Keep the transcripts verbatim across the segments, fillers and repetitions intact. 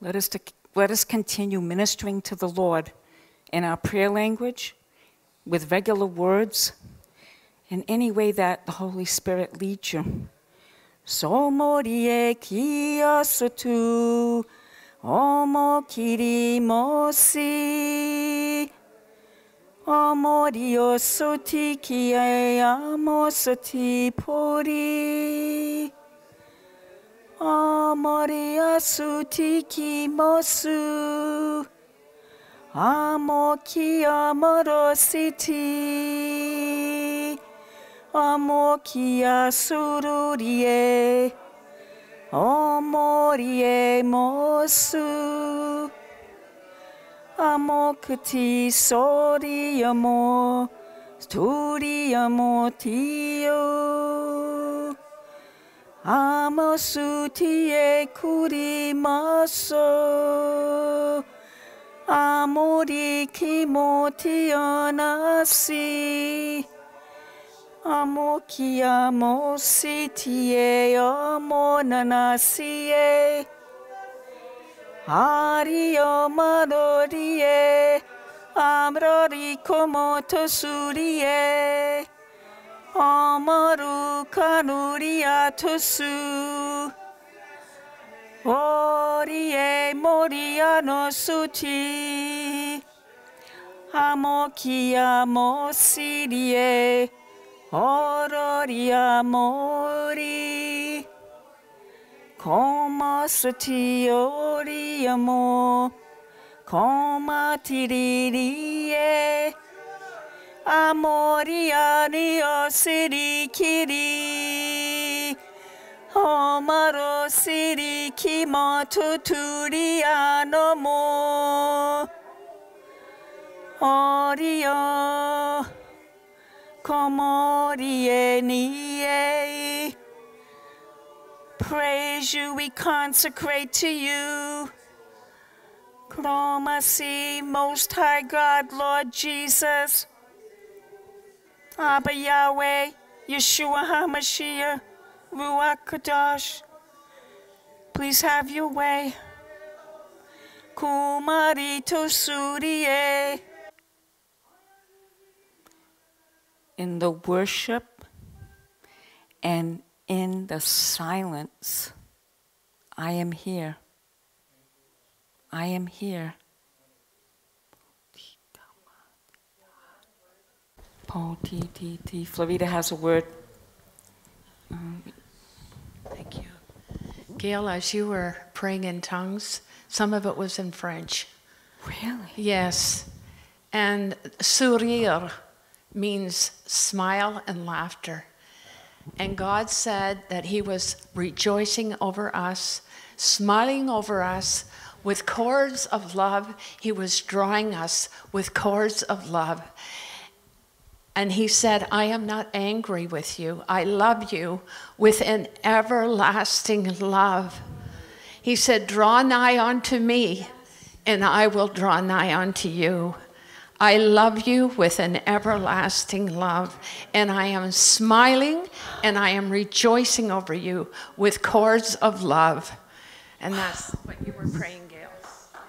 Let us, to, let us continue ministering to the Lord in our prayer language, with regular words, in any way that the Holy Spirit leads you. So morie kiosutu, omokirimosi, omoriosuti kiamosuti pori, omoriosuti kimosu, amokiamorositi. Amokia sururie, omorie mosu, amokti soriamo, sturiamo tio, amosutie kurimaso, amori kimotio nasi. Amokia mositie omonanasie, ario madorie, amrori komotosurie, amaru kanuriatosu, orie morianosuti, amokia mosirie. Orori amori, komasuti oriamo, komatiririe, amori ariosiri kiri, omarosiri kimotuturi anomo, orio. Praise you, we consecrate to you. Kromasi, Most High God, Lord Jesus, Abba Yahweh, Yeshua HaMashiach, Ruach Kadosh. Please have your way. Kumarito Suriye. In the worship and in the silence, I am here. I am here. Flavita has a word. Um, Thank you. Gail, as you were praying in tongues, some of it was in French. Really? Yes. And sourire means smile and laughter. And God said that he was rejoicing over us, smiling over us with cords of love. He was drawing us with cords of love. And he said, I am not angry with you. I love you with an everlasting love. He said, draw nigh unto me, and I will draw nigh unto you. I love you with an everlasting love, and I am smiling and I am rejoicing over you with cords of love. And that's what you were praying, Gail.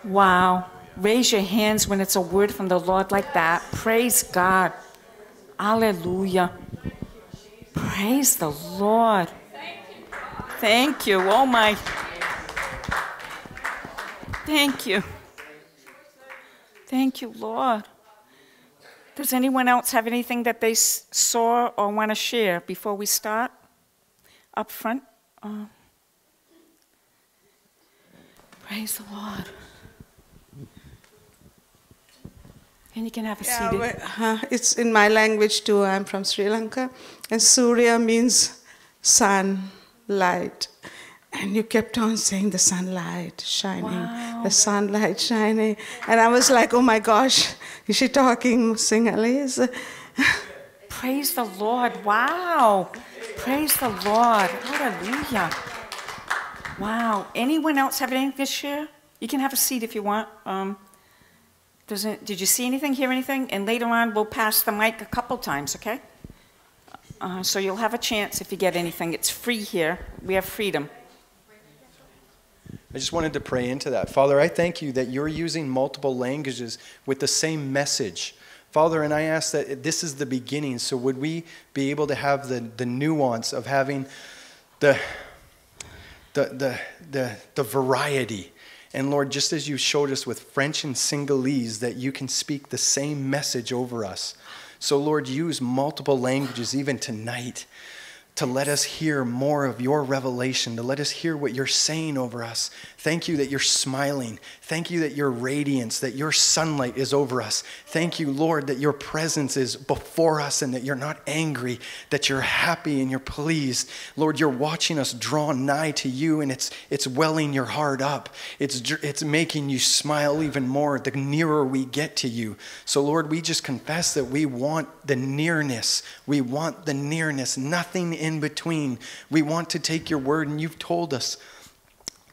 Wow. Raise your hands when it's a word from the Lord like that. Praise God. Alleluia. Praise the Lord. Thank you. Oh, my. Thank you. Thank you, Lord. Does anyone else have anything that they saw or want to share before we start? Up front? Uh, praise the Lord. And you can have a yeah, seat. Uh, it's in my language too. I'm from Sri Lanka. And Surya means sun, light. And you kept on saying the sunlight shining, wow. the sunlight shining. And I was like, oh my gosh, is she talking Sinhalese? Praise the Lord. Wow. Praise the Lord. Hallelujah. Wow. Anyone else have anything to share? You can have a seat if you want. Um, does it, did you see anything, hear anything? And later on, we'll pass the mic a couple times, okay? Uh, so you'll have a chance if you get anything. It's free here. We have freedom. I just wanted to pray into that. Father, I thank you that you're using multiple languages with the same message. Father, and I ask that this is the beginning, so would we be able to have the, the nuance of having the, the, the, the, the variety. And Lord, just as you showed us with French and Singhalese, that you can speak the same message over us. So Lord, use multiple languages even tonight, to let us hear more of your revelation, to let us hear what you're saying over us. Thank you that you're smiling. Thank you that your radiance, that your sunlight is over us. Thank you, Lord, that your presence is before us and that you're not angry, that you're happy and you're pleased. Lord, you're watching us draw nigh to you, and it's it's welling your heart up. It's, it's making you smile even more the nearer we get to you. So, Lord, we just confess that we want the nearness. We want the nearness, nothing in In between. We want to take your word, and you've told us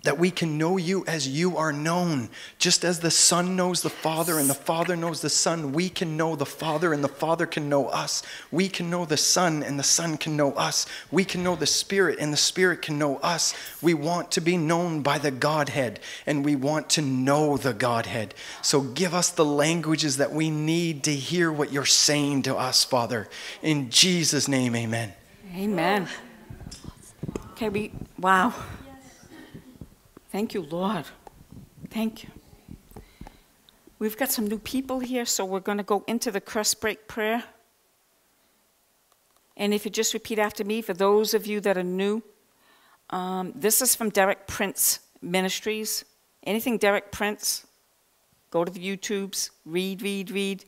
that we can know you as you are known. Just as the Son knows the Father and the Father knows the Son, we can know the Father and the Father can know us. We can know the Son and the Son can know us. We can know the Spirit and the Spirit can know us. We want to be known by the Godhead, and we want to know the Godhead. So give us the languages that we need to hear what you're saying to us, Father. In Jesus' name, amen. Amen. Okay, we, wow. Thank you, Lord. Thank you. We've got some new people here, so we're going to go into the curse break prayer. And if you just repeat after me, for those of you that are new, um, this is from Derek Prince Ministries. Anything Derek Prince, go to the YouTubes, read, read, read,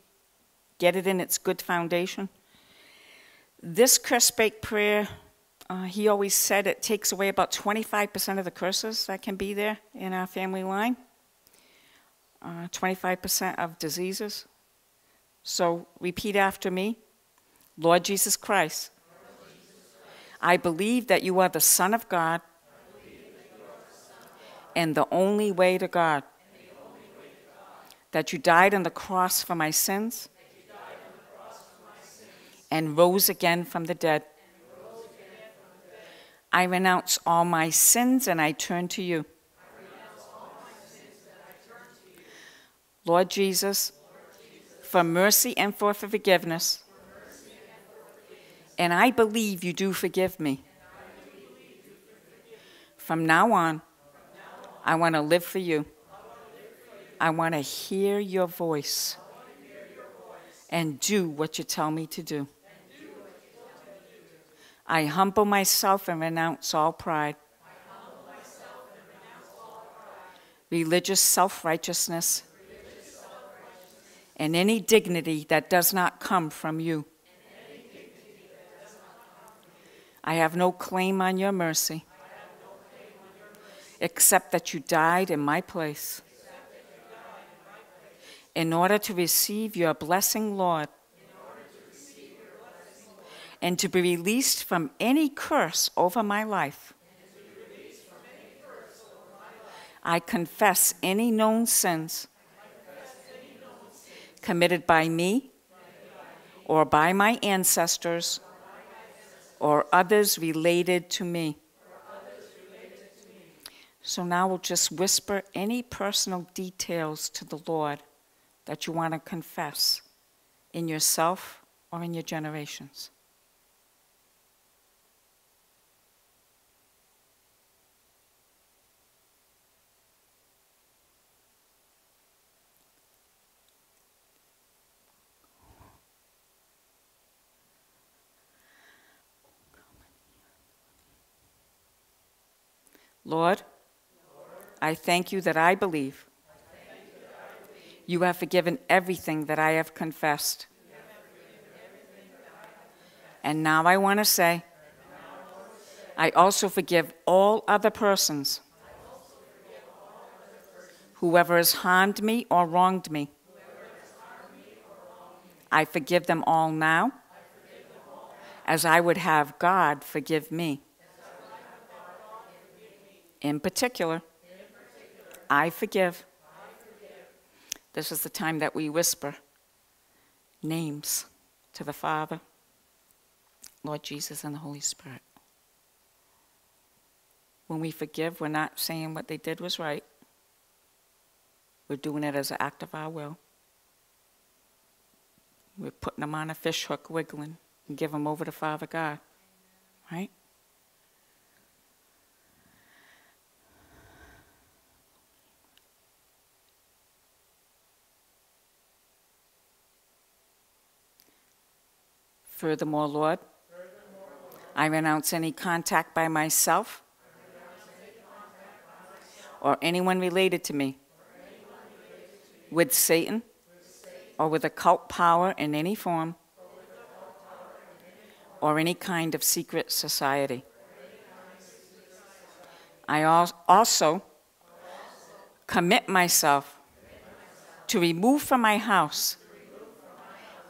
get it in its good foundation. This curse break prayer, uh, he always said it takes away about twenty-five percent of the curses that can be there in our family line, twenty-five percent uh, of diseases. So repeat after me. Lord Jesus Christ, Lord Jesus Christ, I believe that you are the Son of God, Son of God and, the God and the only way to God, that you died on the cross for my sins, and rose again from the dead. From the dead. I renounce all my sins and I turn to you. Lord Jesus, for mercy and for forgiveness. For and, for and I believe you do forgive me. Do forgive me. From now on, From now on I want to live for you. I want to hear your voice and do what you tell me to do. I humble myself and renounce all pride. Renounce all pride. Religious self-righteousness. Self and any dignity that does not come from you. Come from you. I have no claim on your mercy. No on your mercy. Except that you died in my place. In order to receive your blessing, Lord. And to be released from any curse over my life. I confess any known sins committed by me or by my ancestors or others related to me. So now we'll just whisper any personal details to the Lord that you want to confess in yourself or in your generations. Lord, Lord, I thank you that I believe you have forgiven everything that I have confessed. And now I want to say, I also forgive all other persons, whoever has harmed me or wronged me. I forgive them all now, as I would have God forgive me. In particular, I forgive. This is the time that we whisper names to the Father, Lord Jesus, and the Holy Spirit. When we forgive, we're not saying what they did was right. We're doing it as an act of our will. We're putting them on a fish hook, wiggling, and give them over to Father God, right? Furthermore, Lord, I renounce any contact by myself or anyone related to me with Satan or with occult power in any form or any kind of secret society. I also commit myself to remove from my house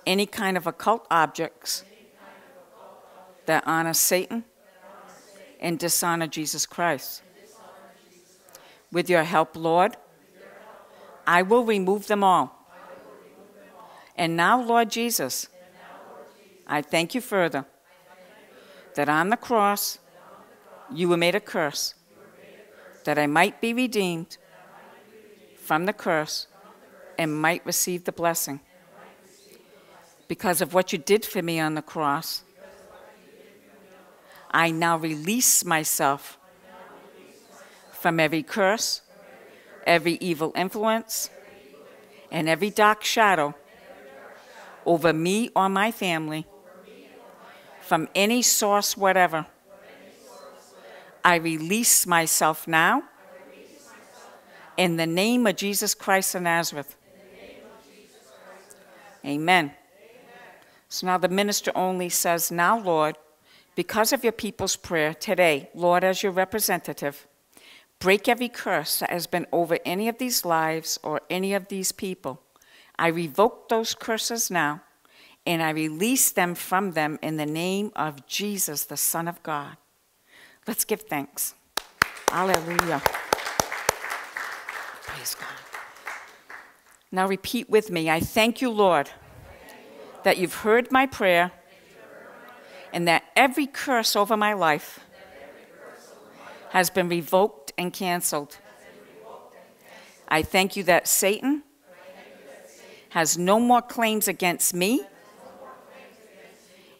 any kind of occult objects that honor Satan and dishonor Jesus Christ. With your help, Lord, I will remove them all. And now, Lord Jesus, I thank you further that on the cross you were made a curse, that I might be redeemed from the curse and might receive the blessing. Because of what you did for me on the cross, I now release myself from every curse, every evil influence, and every dark shadow over me or my family, from any source whatever. I release myself now in the name of Jesus Christ of Nazareth. Amen. So now the minister only says, now, Lord, because of your people's prayer today, Lord, as your representative, break every curse that has been over any of these lives or any of these people. I revoke those curses now, and I release them from them in the name of Jesus, the Son of God. Let's give thanks. Hallelujah. Praise God. Now repeat with me. I thank you, Lord, that you've heard my prayer, and that every curse over my life has been revoked and canceled. I thank you that Satan has no more claims against me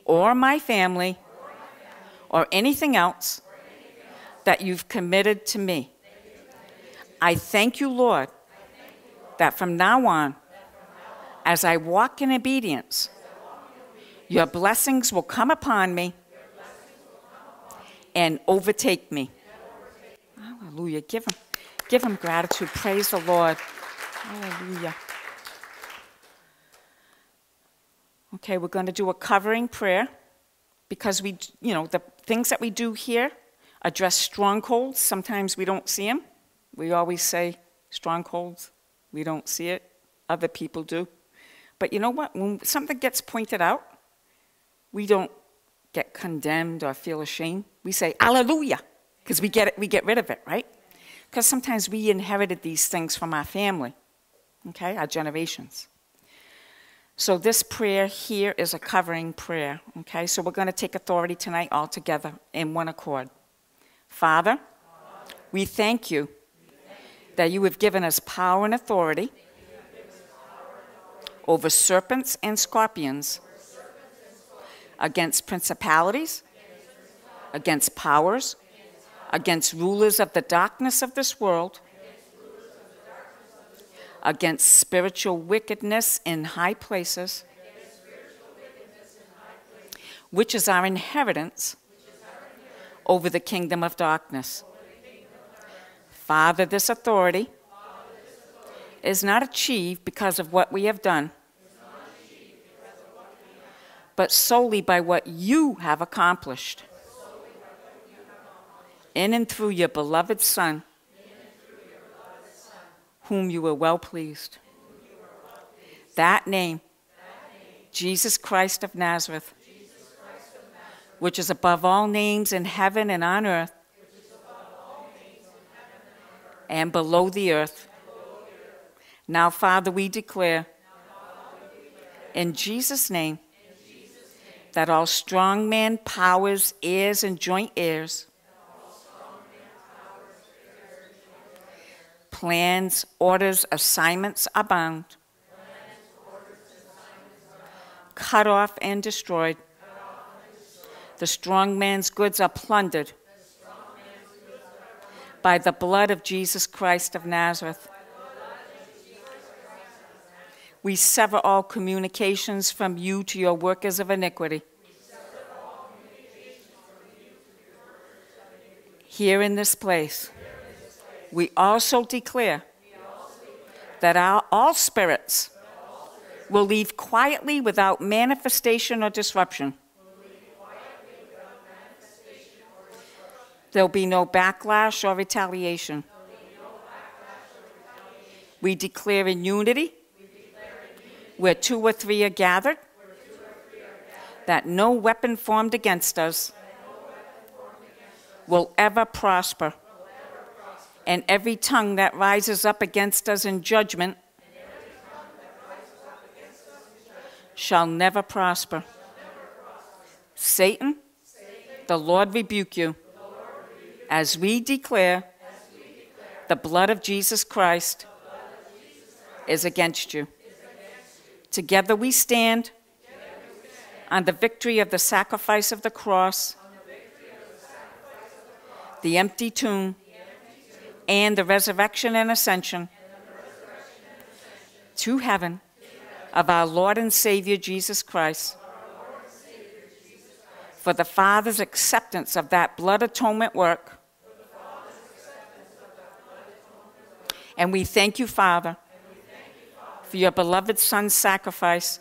or my family or anything else that you've committed to me. I thank you, Lord, that from now on, as I walk in obedience, your blessings will come upon me and overtake me. Hallelujah. Give him, give him gratitude. Praise the Lord. Hallelujah. Okay, we're going to do a covering prayer because we, you know, the things that we do here address strongholds. Sometimes we don't see them. We always say strongholds. We don't see it. Other people do. But you know what? When something gets pointed out, we don't get condemned or feel ashamed. We say, hallelujah, because we get it, we get rid of it, right? Because sometimes we inherited these things from our family, okay, our generations. So this prayer here is a covering prayer, okay? So we're going to take authority tonight all together in one accord. Father, we thank you that you have given us power and authority over serpents and scorpions, against principalities, against powers, against rulers of the darkness of this world, against spiritual wickedness in high places, which is our inheritance over the kingdom of darkness. Father, this authority is not achieved because of what we have done, but solely by what you have accomplished in and through your beloved Son, whom you were well pleased. That name, Jesus Christ of Nazareth, which is above all names in heaven and on earth and below the earth. Now, Father, we declare in Jesus' name that all strongman powers, heirs, and joint heirs Plans, orders, assignments abound. Plans, orders, assignments abound. Cut off and destroyed. Cut off and destroyed. The strong man's goods are plundered. By the blood of Jesus Christ of Nazareth, we sever all communications from you to your workers of iniquity. Here in this place, we also declare that our all spirits will leave quietly without manifestation or disruption. There will be no backlash or retaliation. We declare in unity, where two or three are gathered, that no weapon formed against us will ever prosper, and every tongue that rises up against us in judgment shall never prosper. Satan, the Lord rebuke you. As we declare, As we declare the, blood the blood of Jesus Christ is against you. Is against you. Together we stand, Together we stand on, the of the on the victory of the sacrifice of the cross, the empty tomb, the empty tomb and the resurrection and ascension, and the resurrection and ascension to heaven, to heaven of, our Savior, of our Lord and Savior Jesus Christ. For the Father's acceptance of that blood atonement work, and we thank you, Father, for your beloved Son's sacrifice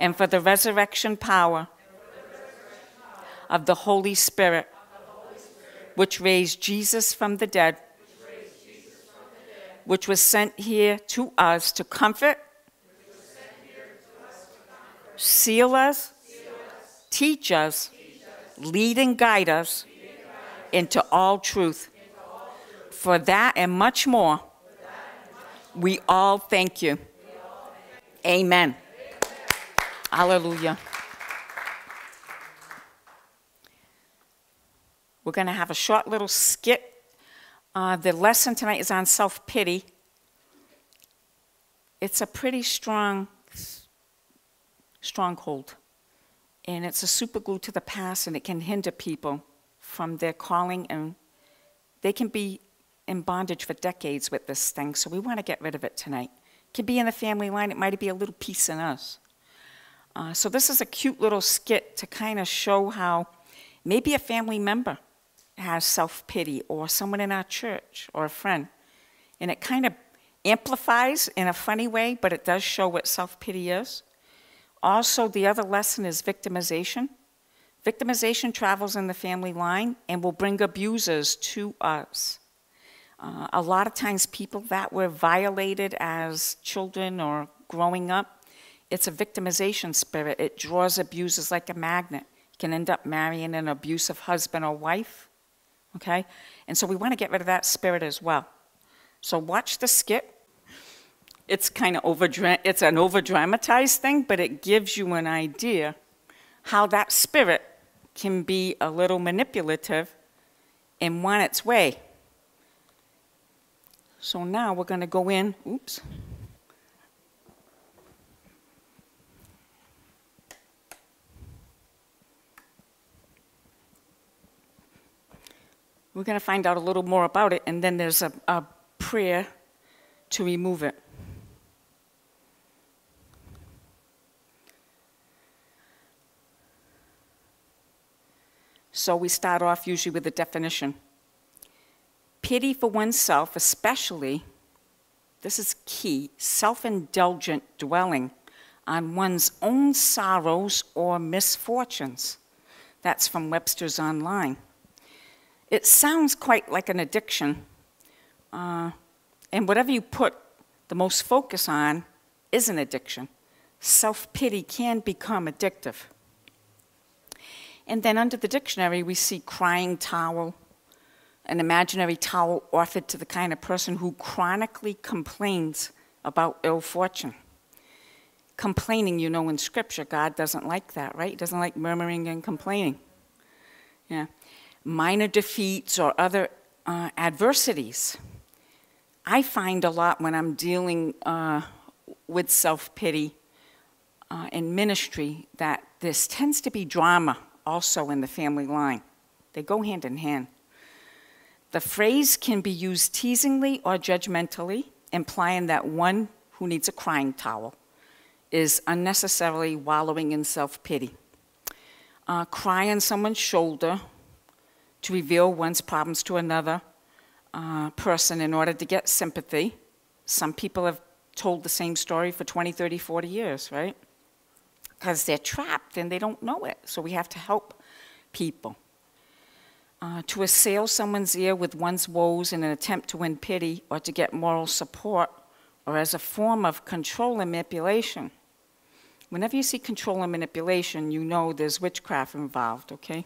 and for the resurrection power of the Holy Spirit, which raised Jesus from the dead, which was sent here to us to comfort, seal us, teach us, lead and guide us into all truth. For that and much more, we all thank you. Amen. Amen. Hallelujah. We're going to have a short little skit. Uh, the lesson tonight is on self-pity. It's a pretty strong stronghold, and it's a superglue to the past, and it can hinder people from their calling, and they can be in bondage for decades with this thing, so we want to get rid of it tonight. It could be in the family line. It might be a little piece in us. Uh, so this is a cute little skit to kind of show how maybe a family member has self-pity, or someone in our church, or a friend, and it kind of amplifies in a funny way, but it does show what self-pity is. Also, the other lesson is victimization. Victimization travels in the family line and will bring abusers to us. Uh, a lot of times people that were violated as children or growing up, it's a victimization spirit. It draws abusers like a magnet. You can end up marrying an abusive husband or wife, okay? And so we want to get rid of that spirit as well. So watch the skit. It's kind of over, it's an over-dramatized thing, but it gives you an idea how that spirit can be a little manipulative and want its way. So now we're going to go in, oops. We're going to find out a little more about it, and then there's a, a prayer to remove it. So we start off usually with a definition. Pity for oneself, especially, this is key, self-indulgent dwelling on one's own sorrows or misfortunes. That's from Webster's Online. It sounds quite like an addiction. Uh, and whatever you put the most focus on is an addiction. Self-pity can become addictive. And then under the dictionary, we see crying towel, an imaginary towel offered to the kind of person who chronically complains about ill fortune. Complaining, you know, in Scripture, God doesn't like that, right? He doesn't like murmuring and complaining. Yeah. Minor defeats or other uh, adversities. I find a lot when I'm dealing uh, with self-pity uh, in ministry that this tends to be drama also in the family line. They go hand in hand. The phrase can be used teasingly or judgmentally, implying that one who needs a crying towel is unnecessarily wallowing in self-pity. Uh, cry on someone's shoulder to reveal one's problems to another uh, person in order to get sympathy. Some people have told the same story for twenty, thirty, forty years, right? Because they're trapped and they don't know it, so we have to help people. Uh, to assail someone's ear with one's woes in an attempt to win pity or to get moral support or as a form of control and manipulation. Whenever you see control and manipulation, you know there's witchcraft involved, okay?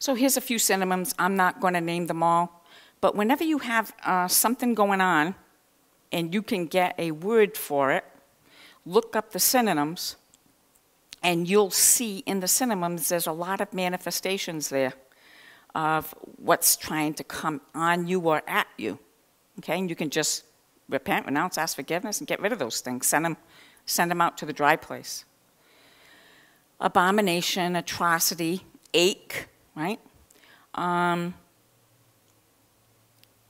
So here's a few synonyms. I'm not going to name them all. But whenever you have uh, something going on and you can get a word for it, look up the synonyms. And you'll see in the synonyms, there's a lot of manifestations there of what's trying to come on you or at you, okay? And you can just repent, renounce, ask forgiveness, and get rid of those things. Send them, send them out to the dry place. Abomination, atrocity, ache, right? Um,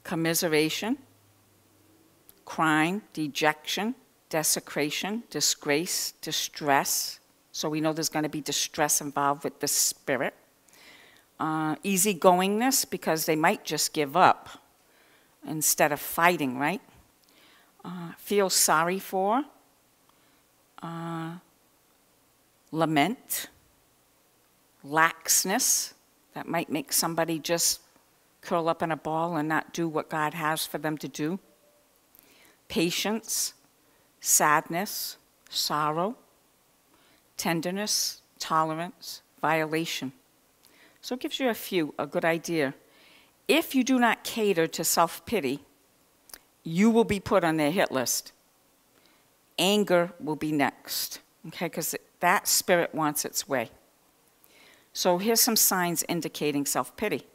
commiseration, crime, dejection, desecration, disgrace, distress. So we know there's going to be distress involved with the spirit. Uh, easygoingness, because they might just give up instead of fighting, right? Uh, feel sorry for. Uh, lament. Laxness. That might make somebody just curl up in a ball and not do what God has for them to do. Patience. Sadness. Sorrow. Tenderness, tolerance, violation. So it gives you a few, a good idea. If you do not cater to self-pity, you will be put on their hit list. Anger will be next, okay, because that spirit wants its way. So here's some signs indicating self-pity.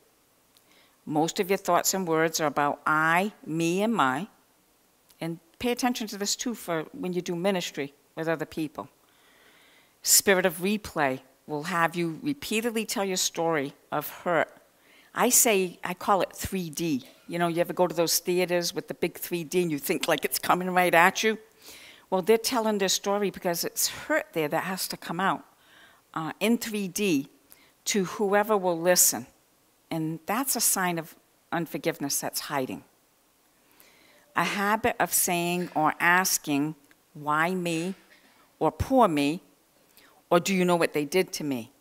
Most of your thoughts and words are about I, me, and my. And pay attention to this, too, for when you do ministry with other people. Spirit of replay will have you repeatedly tell your story of hurt. I say, I call it three D. You know, you ever go to those theaters with the big three D and you think like it's coming right at you? Well, they're telling their story because it's hurt there that has to come out uh, in three D to whoever will listen. And that's a sign of unforgiveness that's hiding. A habit of saying or asking, why me, or poor me, or do you know what they did to me?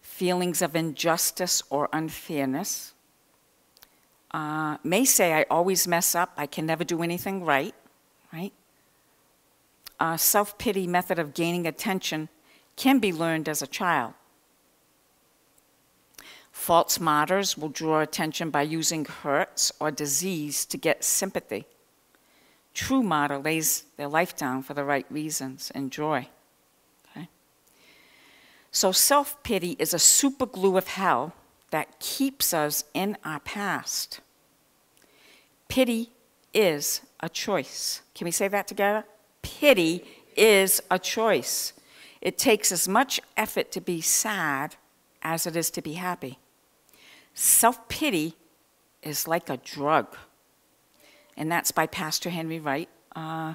Feelings of injustice or unfairness. Uh, may say, I always mess up. I can never do anything right, right? A self-pity method of gaining attention can be learned as a child. False martyrs will draw attention by using hurts or disease to get sympathy. True martyr lays their life down for the right reasons and joy. So self-pity is a super glue of hell that keeps us in our past. Pity is a choice. Can we say that together? Pity is a choice. It takes as much effort to be sad as it is to be happy. Self-pity is like a drug. And that's by Pastor Henry Wright. Uh,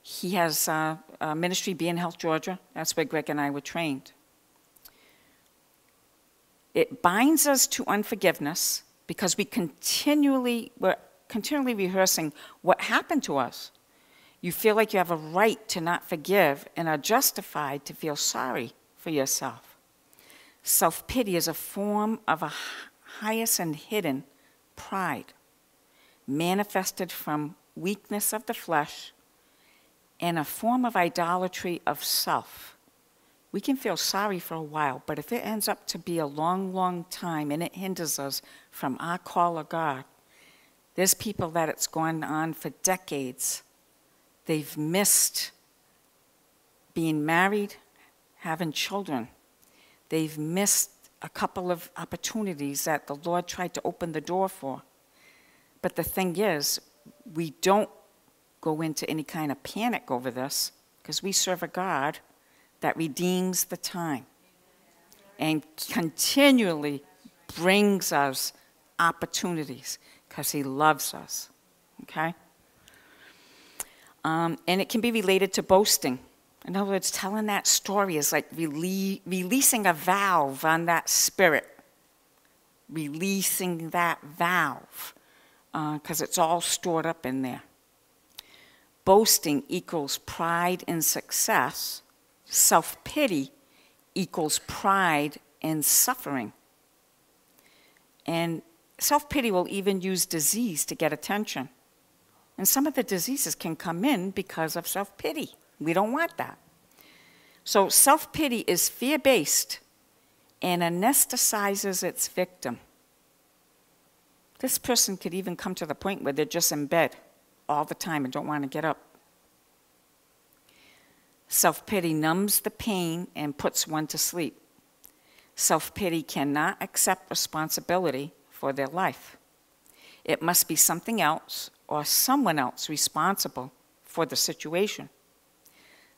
he has uh, a ministry, Be In Health, Georgia. That's where Greg and I were trained. It binds us to unforgiveness because we continually, we're continually rehearsing what happened to us. You feel like you have a right to not forgive and are justified to feel sorry for yourself. Self-pity is a form of a highest and hidden pride, manifested from weakness of the flesh and a form of idolatry of self. We can feel sorry for a while, but if it ends up to be a long, long time and it hinders us from our call of God, there's people that it's gone on for decades. They've missed being married, having children. They've missed a couple of opportunities that the Lord tried to open the door for. But the thing is, we don't go into any kind of panic over this, because we serve a God that redeems the time and continually brings us opportunities because he loves us, okay? Um, and it can be related to boasting. In other words, telling that story is like rele releasing a valve on that spirit, releasing that valve, because uh, it's all stored up in there. Boasting equals pride in success. Self-pity equals pride in suffering. And self-pity will even use disease to get attention. And some of the diseases can come in because of self-pity. We don't want that. So self-pity is fear-based and anesthetizes its victim. This person could even come to the point where they're just in bed all the time and don't want to get up. Self-pity numbs the pain and puts one to sleep. Self-pity cannot accept responsibility for their life. It must be something else or someone else responsible for the situation.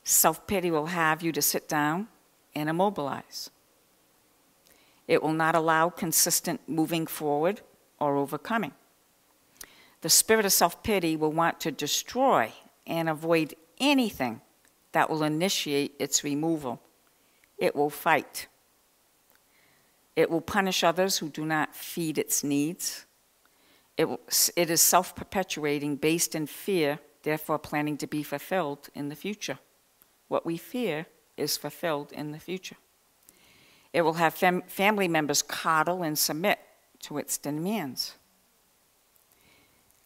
Self-pity will have you to sit down and immobilize. It will not allow consistent moving forward or overcoming. The spirit of self-pity will want to destroy and avoid anything that will initiate its removal. It will fight. It will punish others who do not feed its needs. It, will, it is self-perpetuating, based in fear, therefore planning to be fulfilled in the future. What we fear is fulfilled in the future. It will have fam family members coddle and submit to its demands.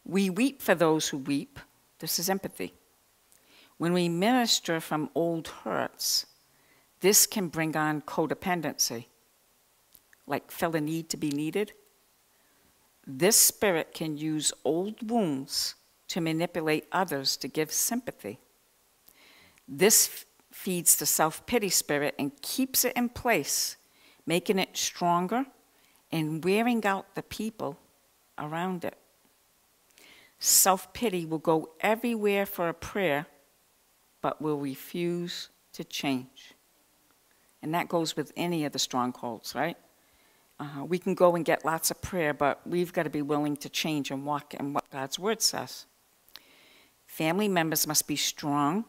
We weep for those who weep. This is empathy. When we minister from old hurts, this can bring on codependency, like feel a need to be needed. This spirit can use old wounds to manipulate others to give sympathy. This feeds the self-pity spirit and keeps it in place, making it stronger and wearing out the people around it. Self-pity will go everywhere for a prayer, but will refuse to change. And that goes with any of the strongholds, right? Uh, we can go and get lots of prayer, but we've got to be willing to change and walk in what God's word says. Family members must be strong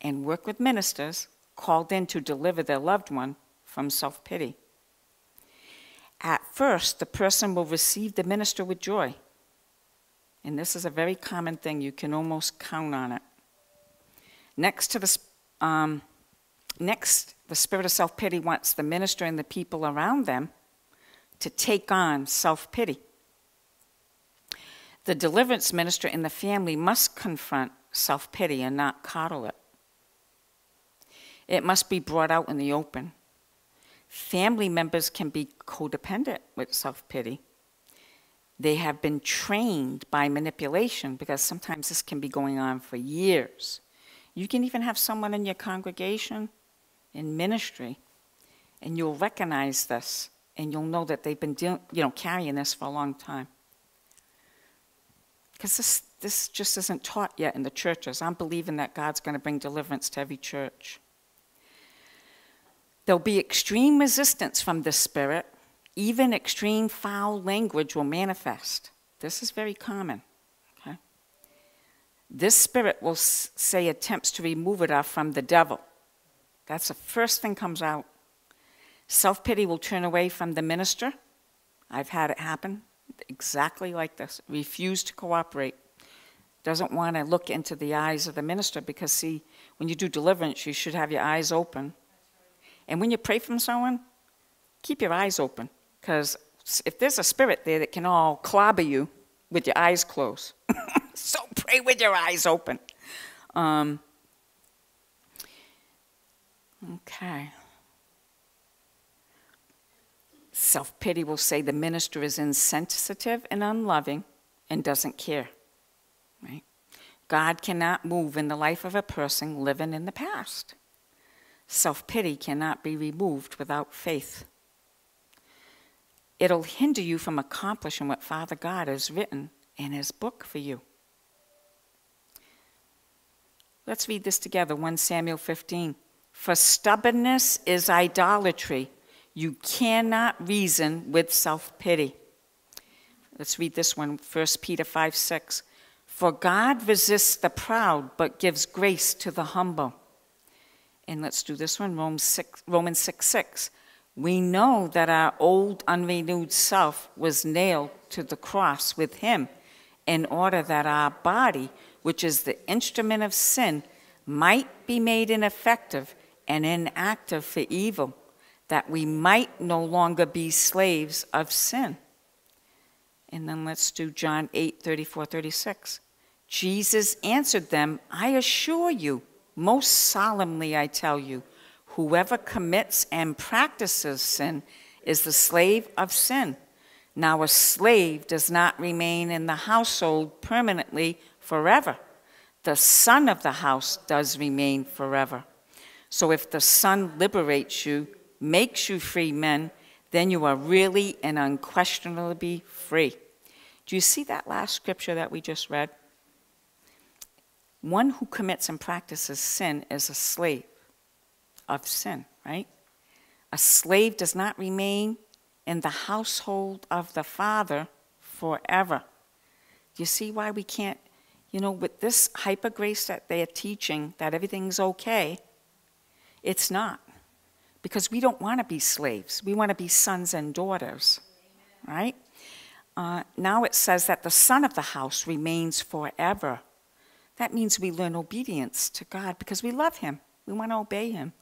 and work with ministers called in to deliver their loved one from self-pity. At first, the person will receive the minister with joy. And this is a very common thing. You can almost count on it. Next, to the, um, next, the spirit of self-pity wants the minister and the people around them to take on self-pity. The deliverance minister and the family must confront self-pity and not coddle it. It must be brought out in the open. Family members can be codependent with self-pity. They have been trained by manipulation, because sometimes this can be going on for years. You can even have someone in your congregation, in ministry, and you'll recognize this, and you'll know that they've been dealing, you know, carrying this for a long time. Because this, this just isn't taught yet in the churches. I'm believing that God's going to bring deliverance to every church. There'll be extreme resistance from this spirit. Even extreme foul language will manifest. This is very common. Okay? This spirit will say attempts to remove it are from the devil. That's the first thing comes out. Self-pity will turn away from the minister. I've had it happen exactly like this. Refuse to cooperate. Doesn't want to look into the eyes of the minister, because, see, when you do deliverance, you should have your eyes open. And when you pray from someone, keep your eyes open. Because if there's a spirit there that can all clobber you with your eyes closed, so pray with your eyes open. Um, okay. Self-pity will say the minister is insensitive and unloving and doesn't care. Right? God cannot move in the life of a person living in the past. Self-pity cannot be removed without faith. It'll hinder you from accomplishing what Father God has written and his book for you. Let's read this together, First Samuel fifteen. For stubbornness is idolatry. You cannot reason with self-pity. Let's read this one, First Peter five six. For God resists the proud, but gives grace to the humble. And let's do this one, Romans six six. We know that our old unrenewed self was nailed to the cross with him in order that our body, which is the instrument of sin, might be made ineffective and inactive for evil, that we might no longer be slaves of sin. And then let's do John eight thirty-four thirty-six. Jesus answered them, I assure you, most solemnly I tell you, whoever commits and practices sin is the slave of sin. Now a slave does not remain in the household permanently forever. The son of the house does remain forever. So if the son liberates you, makes you free men, then you are really and unquestionably free. Do you see that last scripture that we just read? One who commits and practices sin is a slave of sin, right? A slave does not remain in the household of the Father forever. Do you see why we can't, you know, with this hyper grace that they are teaching, that everything's okay, it's not. Because we don't want to be slaves. We want to be sons and daughters, right? Uh, now it says that the son of the house remains forever. That means we learn obedience to God because we love him. We want to obey him.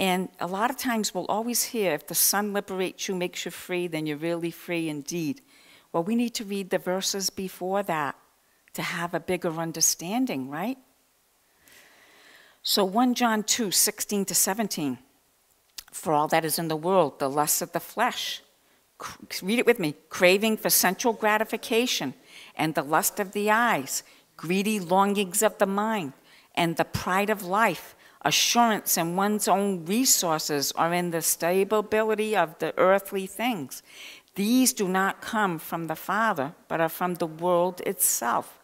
And a lot of times we'll always hear, if the son liberates you, makes you free, then you're really free indeed. Well, we need to read the verses before that to have a bigger understanding, right? So First John two sixteen to seventeen. For all that is in the world, the lust of the flesh, read it with me, craving for sensual gratification, and the lust of the eyes, greedy longings of the mind, and the pride of life, assurance in one's own resources or in the stability of the earthly things. These do not come from the Father, but are from the world itself.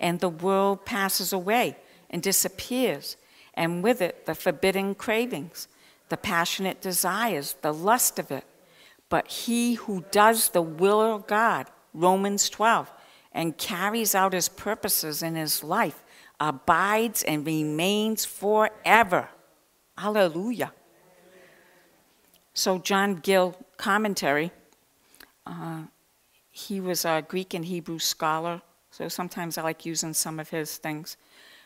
And the world passes away and disappears, and with it the forbidden cravings, the passionate desires, the lust of it. But he who does the will of God, Romans twelve, and carries out his purposes in his life, abides and remains forever. Hallelujah. So John Gill commentary, uh, he was a Greek and Hebrew scholar, so sometimes I like using some of his things.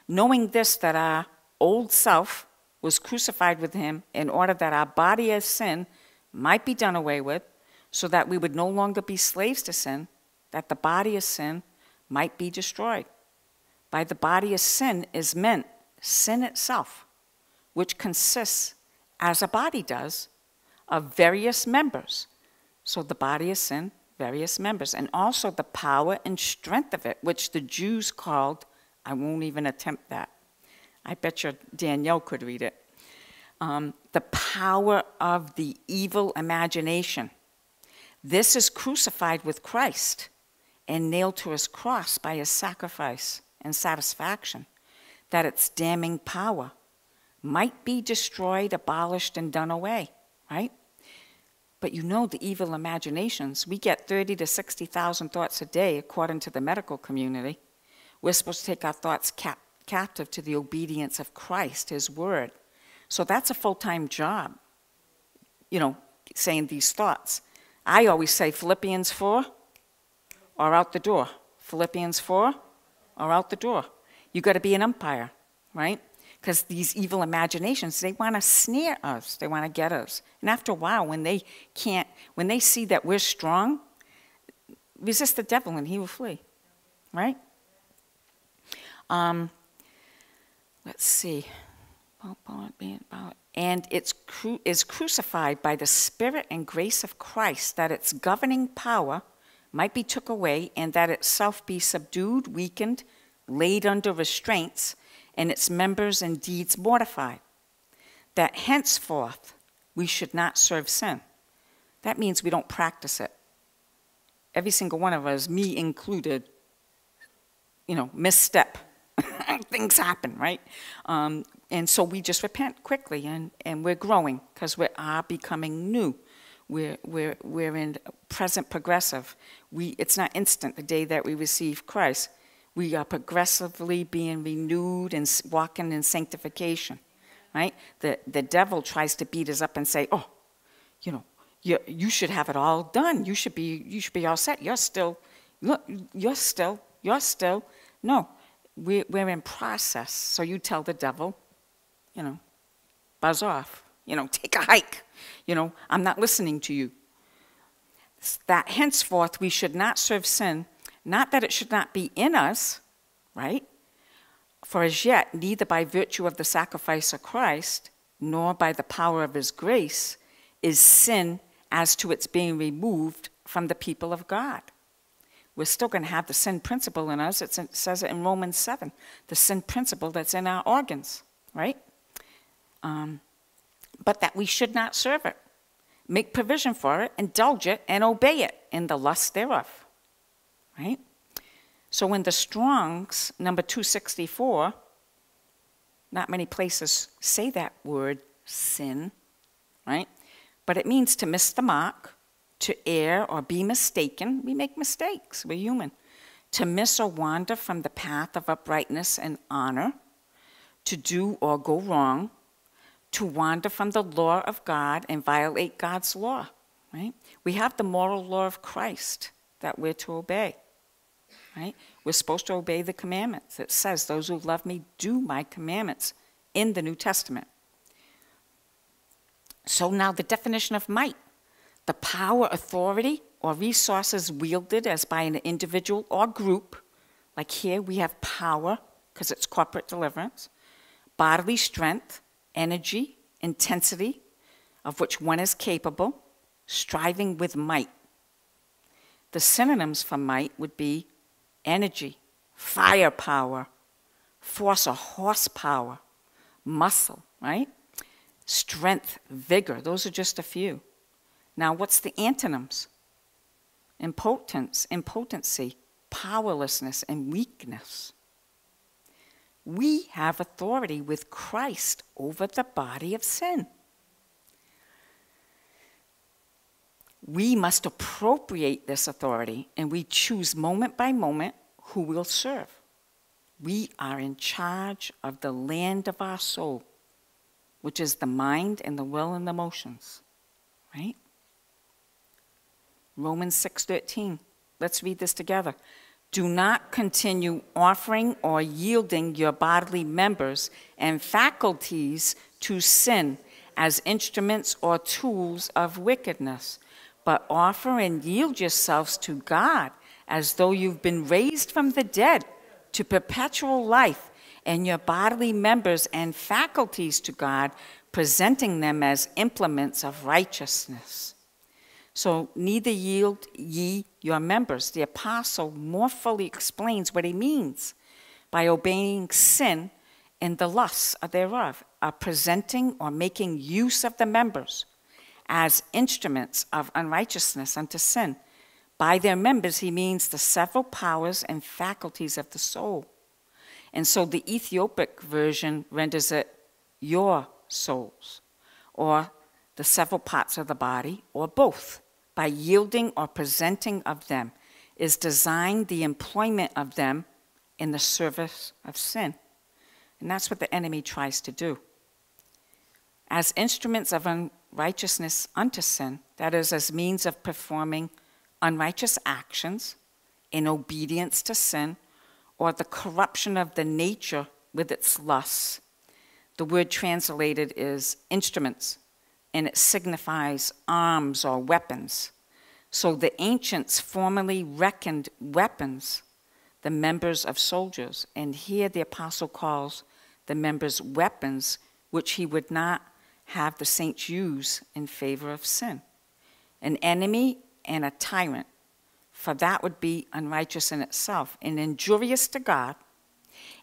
Knowing this, that our old self was crucified with him in order that our body as sin might be done away with, so that we would no longer be slaves to sin, that the body of sin might be destroyed. By the body of sin is meant sin itself, which consists, as a body does, of various members. So the body of sin, various members, and also the power and strength of it, which the Jews called, I won't even attempt that. I bet your Danielle could read it. Um, the power of the evil imagination. This is crucified with Christ and nailed to his cross by his sacrifice and satisfaction, that its damning power might be destroyed, abolished, and done away, right? But you know the evil imaginations. We get thirty to sixty thousand thoughts a day, according to the medical community. We're supposed to take our thoughts captive. captive to the obedience of Christ, his word. So that's a full-time job, you know, saying these thoughts. I always say Philippians four or out the door. Philippians four or out the door. You got to be an umpire, right? Because these evil imaginations, they want to snare us. They want to get us. And after a while, when they can't, when they see that we're strong, resist the devil and he will flee, right? Um... Let's see, and it's cru is crucified by the Spirit and grace of Christ, that its governing power might be took away, and that itself be subdued, weakened, laid under restraints, and its members and deeds mortified, that henceforth we should not serve sin. That means we don't practice it. Every single one of us, me included, you know, misstep. Things happen, right? Um, and so we just repent quickly, and, and we're growing because we are becoming new. We're, we're, we're in present progressive. We, it's not instant the day that we receive Christ. We are progressively being renewed and walking in sanctification, right? The, the devil tries to beat us up and say, oh, you know, you, you should have it all done. You should be, you should be all set. You're still, look, you're still, you're still. No, we're, we're in process. So you tell the devil, you know, buzz off. You know, take a hike. You know, I'm not listening to you. That henceforth we should not serve sin, not that it should not be in us, right? For as yet, neither by virtue of the sacrifice of Christ, nor by the power of his grace, is sin as to its being removed from the people of God. We're still going to have the sin principle in us. It's, it says it in Romans seven, the sin principle that's in our organs, right? Um... But that we should not serve it, make provision for it, indulge it, and obey it in the lust thereof, right? So in the Strong's, number two sixty-four, not many places say that word, sin, right? But it means to miss the mark, to err or be mistaken. We make mistakes, we're human. To miss or wander from the path of uprightness and honor, to do or go wrong, to wander from the law of God and violate God's law, right? We have the moral law of Christ that we're to obey, right? We're supposed to obey the commandments. It says, those who love me do my commandments in the New Testament. So now the definition of might, the power, authority, or resources wielded as by an individual or group. Like here we have power because it's corporate deliverance, bodily strength, energy, intensity, of which one is capable, striving with might. The synonyms for might would be energy, firepower, force or horsepower, muscle, right? Strength, vigor, those are just a few. Now what's the antonyms? Impotence, impotency, powerlessness, and weakness. We have authority with Christ over the body of sin. We must appropriate this authority, and we choose moment by moment who we'll serve. We are in charge of the land of our soul, which is the mind and the will and the emotions, right? Romans six thirteen, let's read this together. Do not continue offering or yielding your bodily members and faculties to sin as instruments or tools of wickedness, but offer and yield yourselves to God as though you've been raised from the dead to perpetual life, and your bodily members and faculties to God, presenting them as implements of righteousness. So neither yield ye your members. The apostle more fully explains what he means by obeying sin and the lusts thereof, are presenting or making use of the members as instruments of unrighteousness unto sin. By their members he means the several powers and faculties of the soul. And so the Ethiopic version renders it your souls, or the several parts of the body, or both. By yielding or presenting of them is designed the employment of them in the service of sin. And that's what the enemy tries to do. As instruments of unrighteousness unto sin, that is, as means of performing unrighteous actions in obedience to sin, or the corruption of the nature with its lusts. The word translated is instruments, and it signifies arms or weapons. So the ancients formerly reckoned weapons the members of soldiers, and here the apostle calls the members weapons, which he would not have the saints use in favor of sin. An enemy and a tyrant, for that would be unrighteous in itself and injurious to God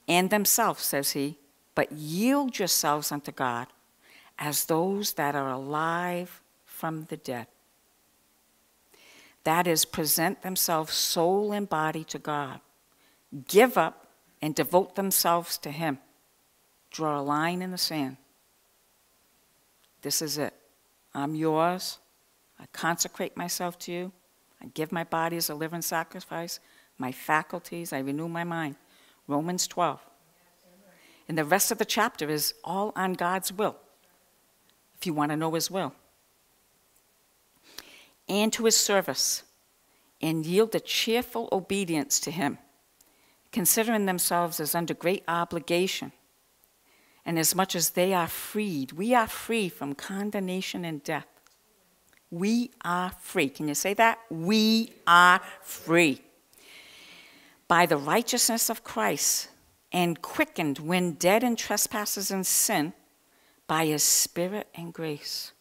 and themselves, says he, but yield yourselves unto God as those that are alive from the dead. That is, present themselves soul and body to God, give up and devote themselves to him. Draw a line in the sand. This is it. I'm yours. I consecrate myself to you. I give my body as a living sacrifice, my faculties, I renew my mind. Romans twelve. And the rest of the chapter is all on God's will, if you want to know his will. And to his service, and yield a cheerful obedience to him, considering themselves as under great obligation. And as much as they are freed, we are free from condemnation and death. We are free. Can you say that? We are free. By the righteousness of Christ, and quickened when dead in trespasses and sin, by his Spirit and grace.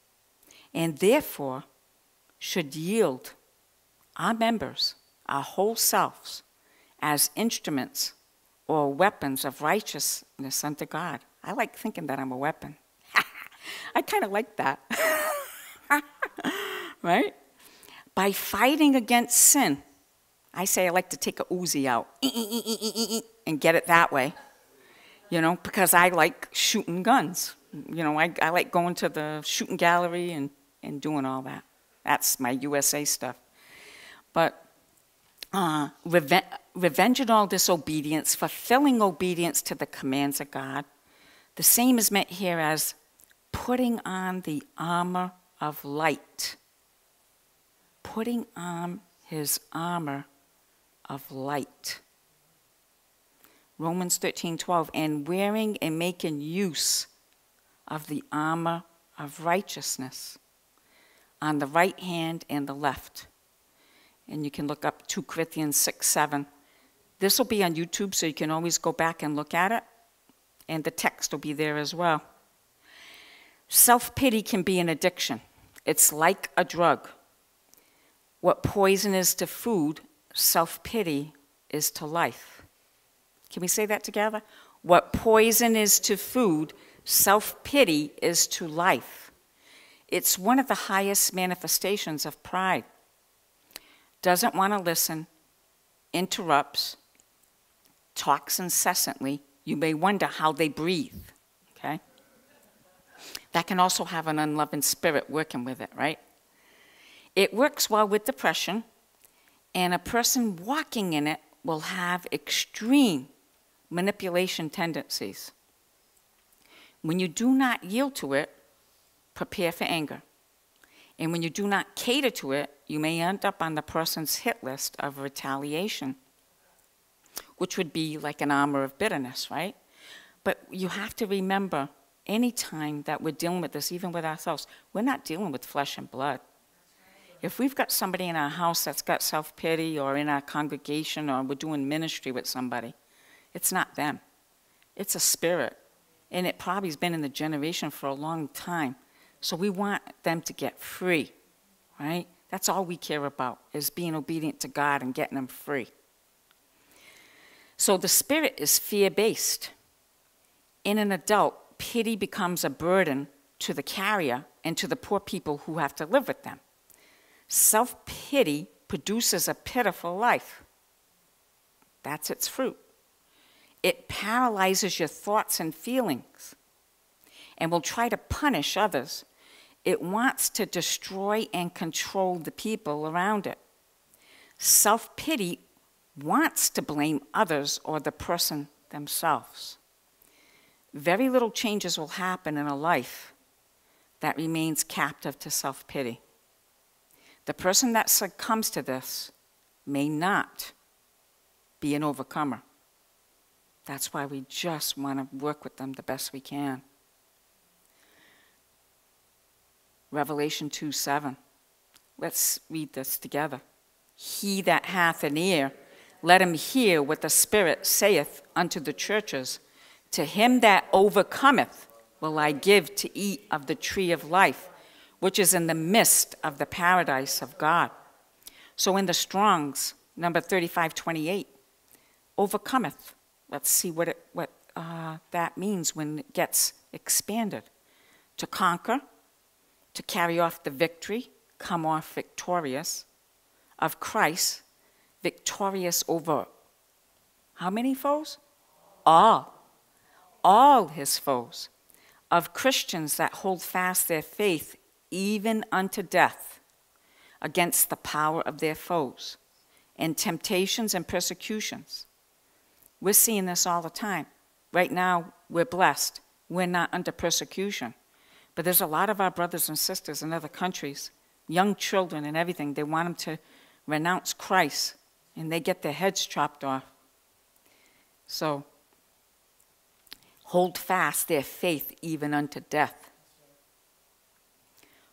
And therefore should yield our members, our whole selves, as instruments or weapons of righteousness unto God. I like thinking that I'm a weapon. I kind of like that. Right? By fighting against sin. I say I like to take a Uzi out and get it that way, you know, because I like shooting guns. You know, I, I like going to the shooting gallery and, and doing all that. That's my U S A stuff. But uh, revenge, revenge and all disobedience, fulfilling obedience to the commands of God. The same is meant here as putting on the armor of light. Putting on his armor of light. Romans thirteen twelve, and wearing and making use of the armor of righteousness on the right hand and the left. And you can look up two Corinthians six seven. This will be on YouTube, so you can always go back and look at it. And the text will be there as well. Self-pity can be an addiction. It's like a drug. What poison is to food, self-pity is to life. Can we say that together? What poison is to food, self-pity is to life. It's one of the highest manifestations of pride. Doesn't want to listen, interrupts, talks incessantly. You may wonder how they breathe, okay? That can also have an unloving spirit working with it, right? It works well with depression, and a person walking in it will have extreme manipulation tendencies. When you do not yield to it, prepare for anger. And when you do not cater to it, you may end up on the person's hit list of retaliation, which would be like an armor of bitterness, right? But you have to remember, any time that we're dealing with this, even with ourselves, we're not dealing with flesh and blood. If we've got somebody in our house that's got self-pity, or in our congregation, or we're doing ministry with somebody, it's not them. It's a spirit. And it probably has been in the generation for a long time. So we want them to get free, right? That's all we care about, is being obedient to God and getting them free. So the spirit is fear-based. In an adult, pity becomes a burden to the carrier and to the poor people who have to live with them. Self-pity produces a pitiful life. That's its fruit. It paralyzes your thoughts and feelings and will try to punish others. It wants to destroy and control the people around it. Self-pity wants to blame others or the person themselves. Very little changes will happen in a life that remains captive to self-pity. The person that succumbs to this may not be an overcomer. That's why we just want to work with them the best we can. Revelation two seven. Let's read this together. He that hath an ear, let him hear what the Spirit saith unto the churches. To him that overcometh will I give to eat of the tree of life, which is in the midst of the paradise of God. So in the Strong's, number thirty-five twenty-eight, overcometh. Let's see what, it, what uh, that means when it gets expanded. To conquer, to carry off the victory, come off victorious, of Christ, victorious over How many foes? All. All his foes of Christians that hold fast their faith even unto death against the power of their foes and temptations and persecutions. We're seeing this all the time. Right now, we're blessed. We're not under persecution. But there's a lot of our brothers and sisters in other countries, young children and everything, they want them to renounce Christ, and they get their heads chopped off. So, hold fast their faith even unto death.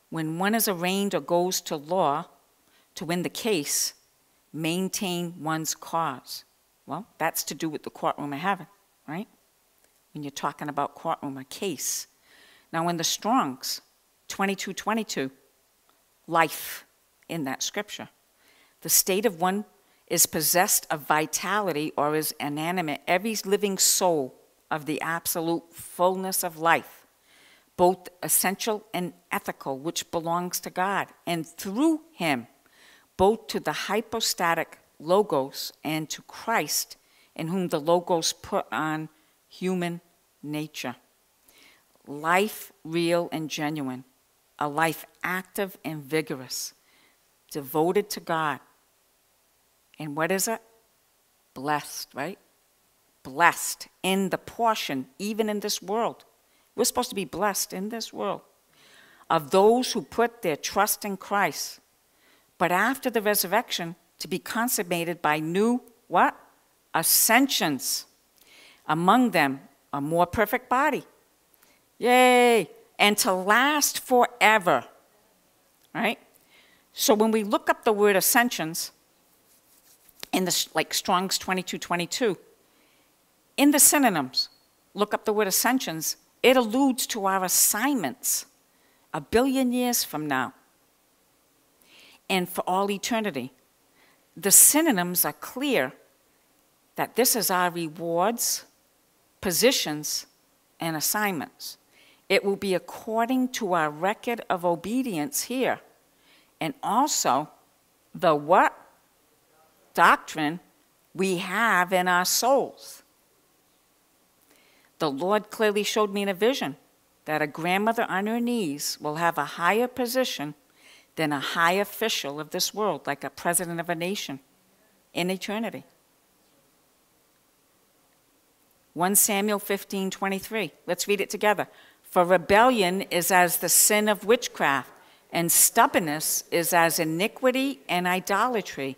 When one is arraigned or goes to law to win the case, maintain one's cause. Well, that's to do with the courtroom of heaven, right? When you're talking about courtroom, a case. Now in the Strong's, twenty-two twenty-two, life in that scripture. The state of one is possessed of vitality or is inanimate, every living soul of the absolute fullness of life, both essential and ethical, which belongs to God, and through him, both to the hypostatic logos and to Christ, in whom the logos put on human nature. Life real and genuine, a life active and vigorous, devoted to God. And what is it? Blessed, right? Blessed in the portion, even in this world. We're supposed to be blessed in this world, of those who put their trust in Christ, but after the resurrection, to be consummated by new, what? Ascensions. Among them, a more perfect body. Yay! And to last forever. Right? So when we look up the word ascensions, in the, like Strong's twenty-two twenty-two, in the synonyms, look up the word ascensions, it alludes to our assignments a billion years from now and for all eternity. The synonyms are clear that this is our rewards, positions, and assignments. It will be according to our record of obedience here, and also the what? Doctrine we have in our souls. The Lord clearly showed me in a vision that a grandmother on her knees will have a higher position than a high official of this world, like a president of a nation, in eternity. First Samuel fifteen twenty-three. Let's read it together. For rebellion is as the sin of witchcraft, and stubbornness is as iniquity and idolatry.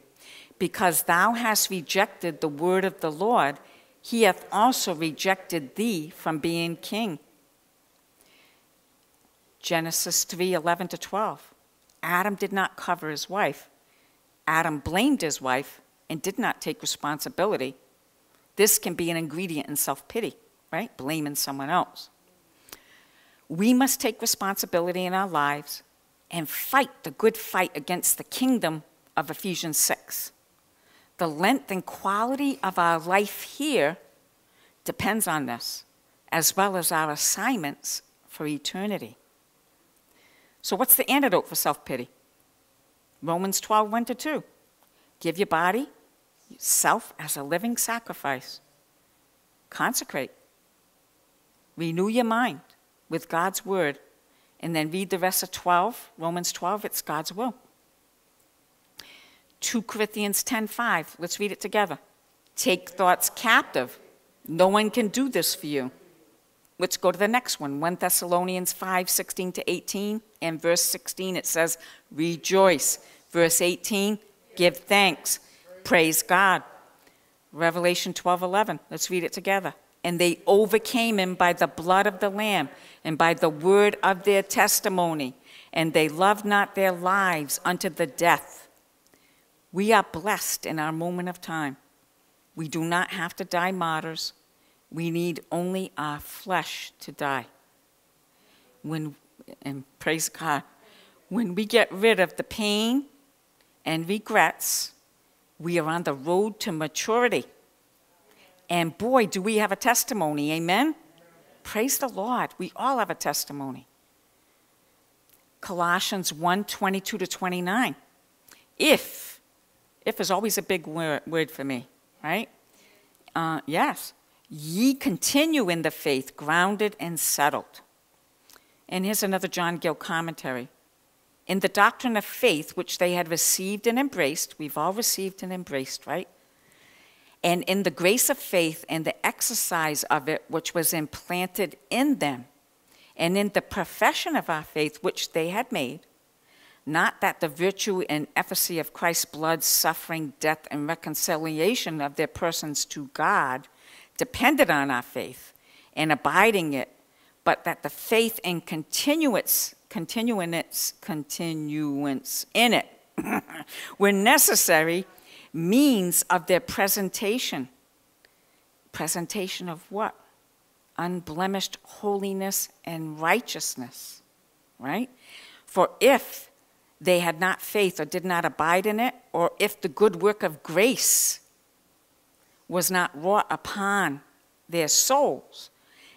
Because thou hast rejected the word of the Lord, he hath also rejected thee from being king. Genesis three eleven to twelve. Adam did not cover his wife. Adam blamed his wife and did not take responsibility. This can be an ingredient in self-pity, right? Blaming someone else. We must take responsibility in our lives and fight the good fight against the kingdom of Ephesians six. The length and quality of our life here depends on this, as well as our assignments for eternity. So what's the antidote for self-pity? Romans twelve one to two. Give your body, self as a living sacrifice. Consecrate. Renew your mind with God's word. And then read the rest of twelve, Romans twelve, it's God's will. Second Corinthians ten five, let's read it together. Take thoughts captive. No one can do this for you. Let's go to the next one. First Thessalonians five sixteen to eighteen. And verse sixteen, it says, rejoice. Verse eighteen, give thanks. Praise God. Revelation twelve eleven. Let's read it together. And they overcame him by the blood of the Lamb and by the word of their testimony. And they loved not their lives unto the death. We are blessed in our moment of time. We do not have to die martyrs. We need only our flesh to die. When, and praise God, when we get rid of the pain and regrets, we are on the road to maturity. And boy, do we have a testimony, amen? Praise the Lord, we all have a testimony. Colossians one twenty-two to twenty-nine. If, if is always a big word, word for me, right? Uh, yes. Ye continue in the faith, grounded and settled. And here's another John Gill commentary. In the doctrine of faith, which they had received and embraced, we've all received and embraced, right? And in the grace of faith and the exercise of it, which was implanted in them, and in the profession of our faith, which they had made, not that the virtue and efficacy of Christ's blood, suffering, death, and reconciliation of their persons to God depended on our faith and abiding it, but that the faith and continuance, continuance, continuance in it were necessary means of their presentation. Presentation of what? Unblemished holiness and righteousness, right? For if they had not faith or did not abide in it, or if the good work of grace was not wrought upon their souls,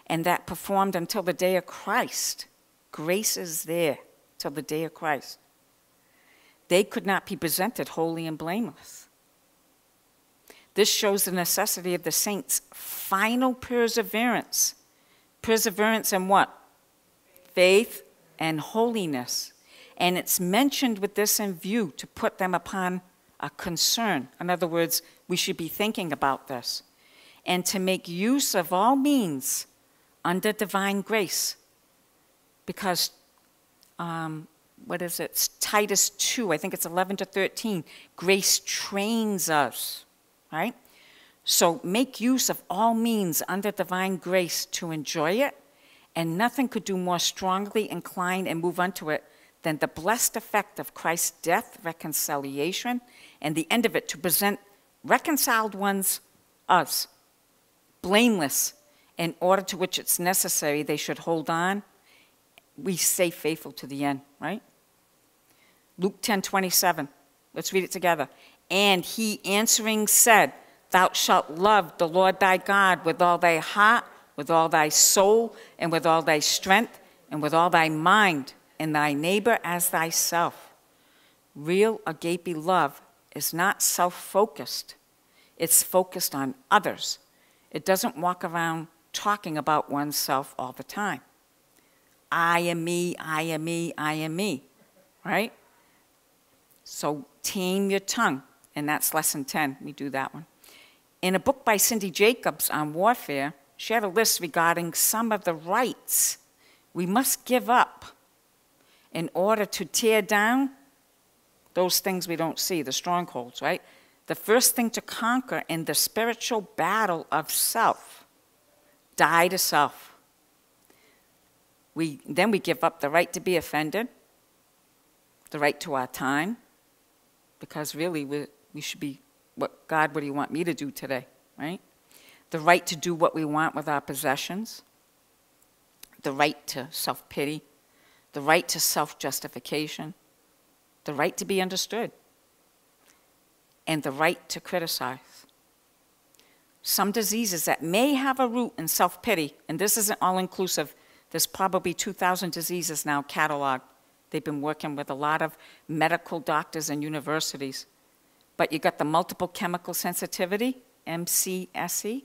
and that performed until the day of Christ, grace is there till the day of Christ, they could not be presented holy and blameless. This shows the necessity of the saints' final perseverance. Perseverance in what? Faith and holiness. And it's mentioned with this in view to put them upon a concern. In other words, we should be thinking about this. And to make use of all means under divine grace. Because, um, what is it? Titus two, I think it's eleven to thirteen. Grace trains us, right? So make use of all means under divine grace to enjoy it. And nothing could do more strongly incline and move unto it than the blessed effect of Christ's death, reconciliation, and the end of it to present reconciled ones, us, blameless, in order to which it's necessary they should hold on. We stay faithful to the end, right? Luke ten twenty-seven. Let's read it together. And he answering said, Thou shalt love the Lord thy God with all thy heart, with all thy soul, and with all thy strength, and with all thy mind, and thy neighbor as thyself. Real agape love is not self-focused. It's focused on others. It doesn't walk around talking about oneself all the time. I am me, I am me, I am me, right? So tame your tongue, and that's lesson ten. We do that one. In a book by Cindy Jacobs on warfare, she had a list regarding some of the rights we must give up in order to tear down those things we don't see, the strongholds, right? The first thing to conquer in the spiritual battle of self, die to self. We, then we give up the right to be offended, the right to our time, because really we, we should be, what, God, what do you want me to do today, right? The right to do what we want with our possessions, the right to self-pity, the right to self-justification, the right to be understood, and the right to criticize. Some diseases that may have a root in self-pity, and this isn't all-inclusive, there's probably two thousand diseases now cataloged. They've been working with a lot of medical doctors and universities. But you got the multiple chemical sensitivity, M C S E,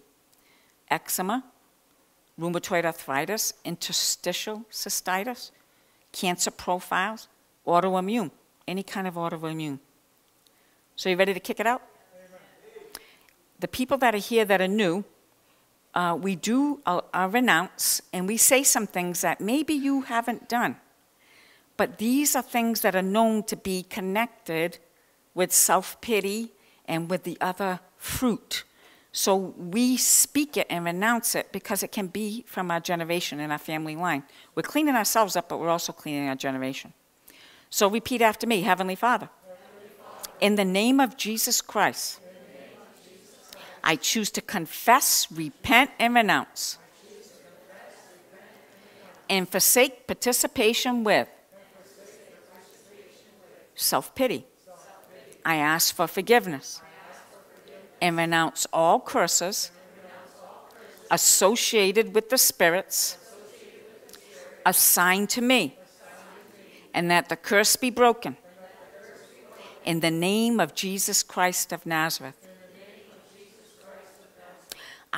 eczema, rheumatoid arthritis, interstitial cystitis, cancer profiles, autoimmune, any kind of autoimmune. So you ready to kick it out? The people that are here that are new, uh, we do uh, uh, renounce, and we say some things that maybe you haven't done. But these are things that are known to be connected with self-pity and with the other fruit. So we speak it and renounce it because it can be from our generation and our family line. We're cleaning ourselves up, but we're also cleaning our generation. So repeat after me. Heavenly Father, Heavenly Father, in the name of Jesus Christ, of Jesus Christ I choose to confess, repent, and renounce, confess, repent, and, and forsake participation with, with self-pity. Self I ask for forgiveness. And renounce all curses associated with the spirits assigned to me, and that the curse be broken in the name of Jesus Christ of Nazareth.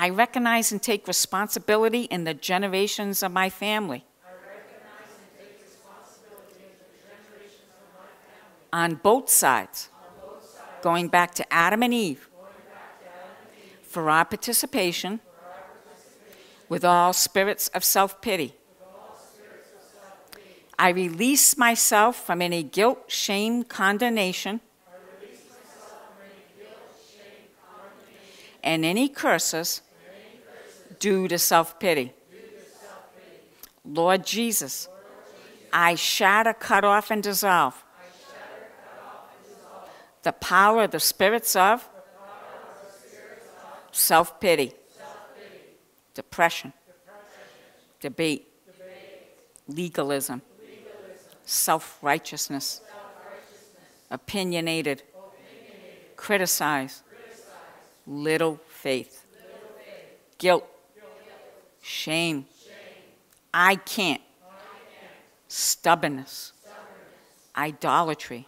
I recognize and take responsibility in the generations of my family. I recognize and take responsibility in the generations of my family. On both sides. On both sides. Going back to Adam and Eve. Going back to Adam and Eve. For our participation. For our participation. With all spirits of self-pity. I release myself from any guilt, shame, condemnation, I release myself from any guilt, shame, condemnation and any curses, and any curses due to self-pity. Lord, Lord Jesus, I shatter, cut off, and dissolve, shatter, off, and dissolve the power of the spirits of, of self-pity, self depression, depression, debate, debate. legalism, self-righteousness, self opinionated, opinionated. Criticize, criticize, little faith, little faith. Guilt, guilt. Shame. Shame, I can't, I can't. Stubbornness, stubbornness. Idolatry, Idolatry.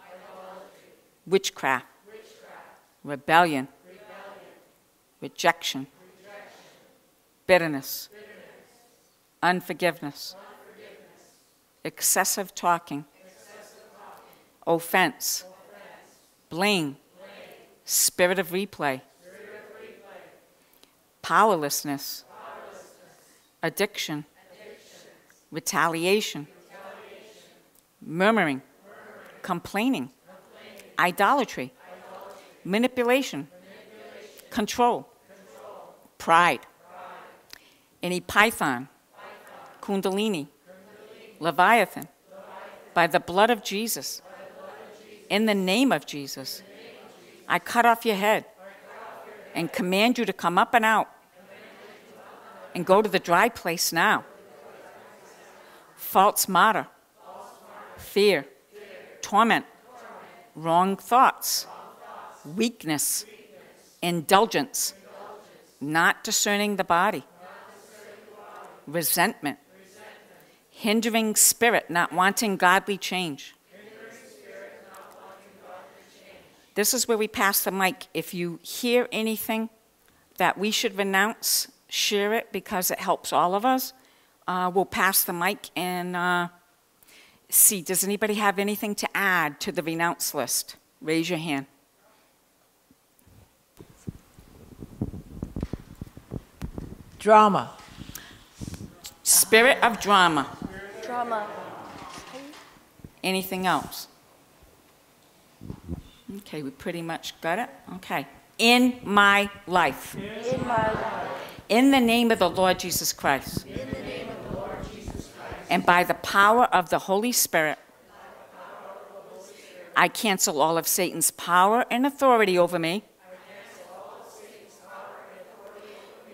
Witchcraft. Witchcraft, rebellion, rebellion. Rejection, Rejection. Bitterness, Bitterness. Unforgiveness. Excessive talking, Excessive talking. Offense, offense. Blame. Blame, spirit of replay, spirit of replay. Powerlessness, Powerlessness. Addiction. Addiction, retaliation, retaliation. Murmuring, Murmuring. Complaining, Complaining. Idolatry, Idolatry. Manipulation, Manipulation. Control, Control. Pride. Pride, any python, python. Kundalini, Leviathan, Leviathan. By the blood of Jesus, blood of Jesus. In, the of Jesus. In the name of Jesus, I cut off your head, off your head. And command you to come up and out and, and go to the dry place now. False martyr, False martyr. Fear, fear. Torment. Torment, wrong thoughts, wrong thoughts. Weakness, Weakness. Indulgence. Indulgence, not discerning the body, discerning the body. Resentment. Hindering spirit, not wanting godly change. Spirit, not wanting godly change. This is where we pass the mic. If you hear anything that we should renounce, share it because it helps all of us. Uh, we'll pass the mic and uh, see, does anybody have anything to add to the renounce list? Raise your hand. Drama. Spirit of drama. Drama. Anything else? Okay, we pretty much got it. Okay. In my life. In my life. In the name of the Lord Jesus Christ. In the name of the Lord Jesus Christ. And by the power of the Holy Spirit, I cancel all of Satan's power and authority over me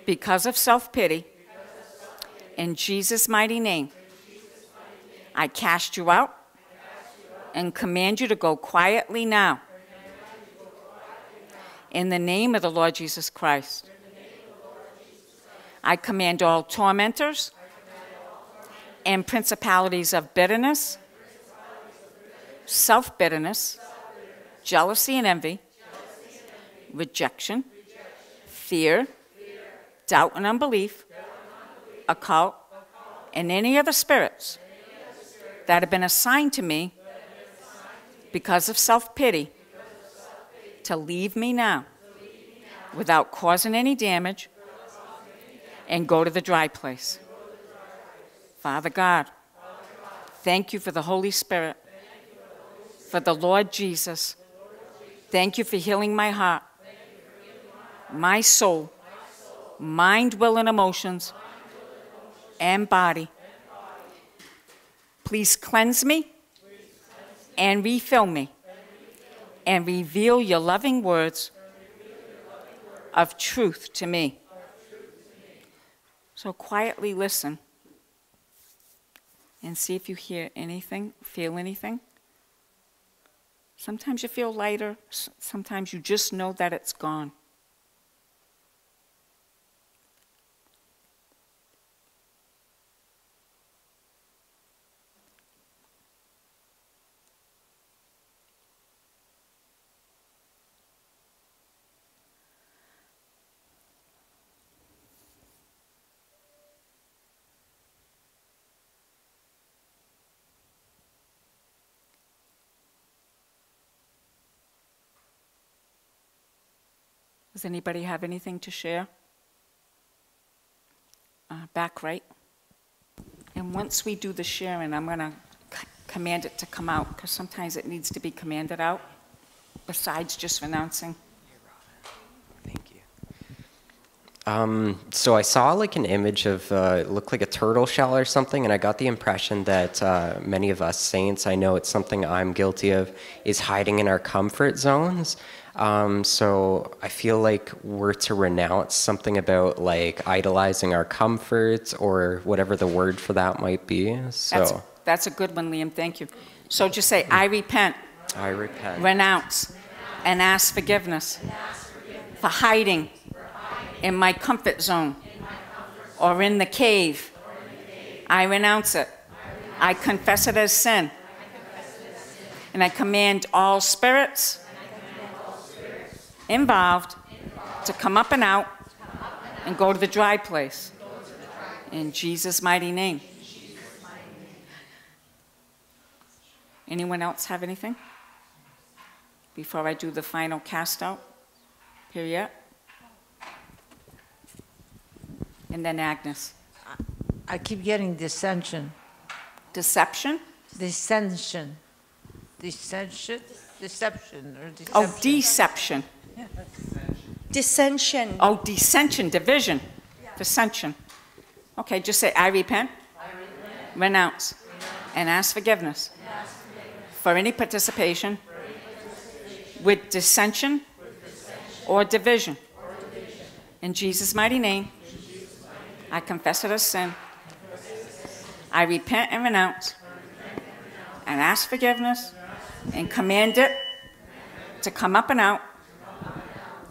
because of self-pity. In Jesus' mighty name, I cast you out and command you to go quietly now. In the name of the Lord Jesus Christ, I command all tormentors and principalities of bitterness, self-bitterness, jealousy and envy, rejection, fear, doubt and unbelief, occult, and any other spirits that have been assigned to me because of self-pity to leave me now without causing any damage and go to the dry place. Father God, thank you for the Holy Spirit, for the Lord Jesus. Thank you for healing my heart, my soul, mind, will, and emotions, and body. Please cleanse me and refill me and reveal your loving words of truth to me. So quietly listen and see if you hear anything, feel anything. Sometimes you feel lighter, sometimes you just know that it's gone. Does anybody have anything to share? Uh, back right. And once we do the sharing, I'm going to command it to come out, because sometimes it needs to be commanded out, besides just renouncing. Thank you. Um, so I saw like an image of, uh, it looked like a turtle shell or something, and I got the impression that uh, many of us saints, I know it's something I'm guilty of, is hiding in our comfort zones. Um, so I feel like we're to renounce something about like idolizing our comforts or whatever the word for that might be. So that's, that's a good one, Liam. Thank you. So just say, I repent. I repent. Renounce. Renounce. And ask forgiveness, and ask forgiveness. For, hiding. for hiding in my comfort zone, in my comfort zone. Or, in or in the cave. I renounce it. I, renounce I, confess, it. It I confess it as sin. And I command all spirits Involved, involved to come up and out, come up and, out and go to the dry place, the dry place. In Jesus' mighty name. In Jesus' mighty name. Anyone else have anything before I do the final cast out period? And then Agnes. I keep getting dissension. Deception? Dissension. Dissension? Deception or deception. Oh, deception. Dissension. Oh, dissension, division. Yeah. Dissension. Okay, just say, I repent, I repent. Renounce, renounce. And, ask forgiveness and ask forgiveness for any participation, for any participation. With, dissension with dissension or division. Or division. In Jesus' mighty name, Jesus' mighty name. I confess it as sin. I, I repent and renounce, repent and, renounce. And ask forgiveness and, and command it to come up and out.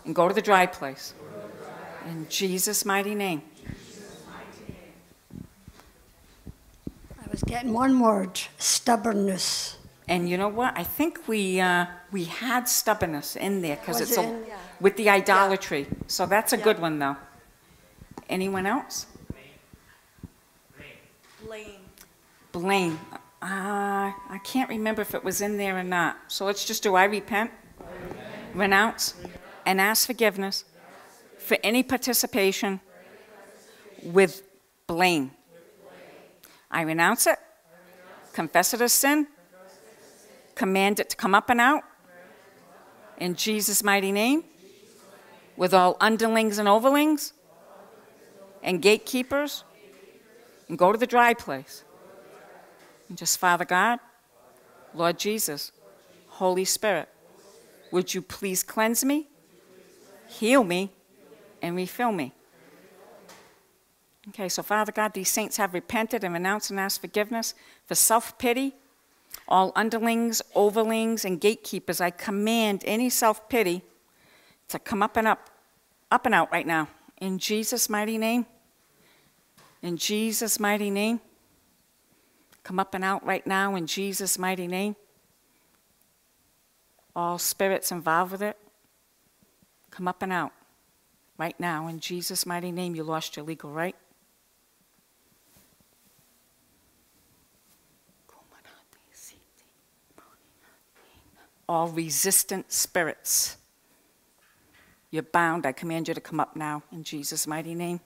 And go to the dry place. In Jesus' mighty name. I was getting one word, stubbornness. And you know what? I think we uh, we had stubbornness in there because it's it a, in, yeah. with the idolatry. Yeah. So that's a yeah. good one, though. Anyone else? Blame. Blame. Uh, I can't remember if it was in there or not. So let's just do I repent, I repent. Renounce. And ask forgiveness for any participation with blame. I renounce it, confess it as sin, command it to come up and out, in Jesus' mighty name, with all underlings and overlings, and gatekeepers, and go to the dry place. And just, Father God, Lord Jesus, Holy Spirit, would you please cleanse me? Heal me and refill me. Okay, so Father God, these saints have repented and renounced and asked forgiveness for self-pity. All underlings, overlings, and gatekeepers, I command any self-pity to come up and up, up and out right now. In Jesus' mighty name. In Jesus' mighty name. Come up and out right now in Jesus' mighty name. All spirits involved with it. Come up and out right now. In Jesus' mighty name, you lost your legal right. All resistant spirits, you're bound. I command you to come up now in Jesus' mighty name.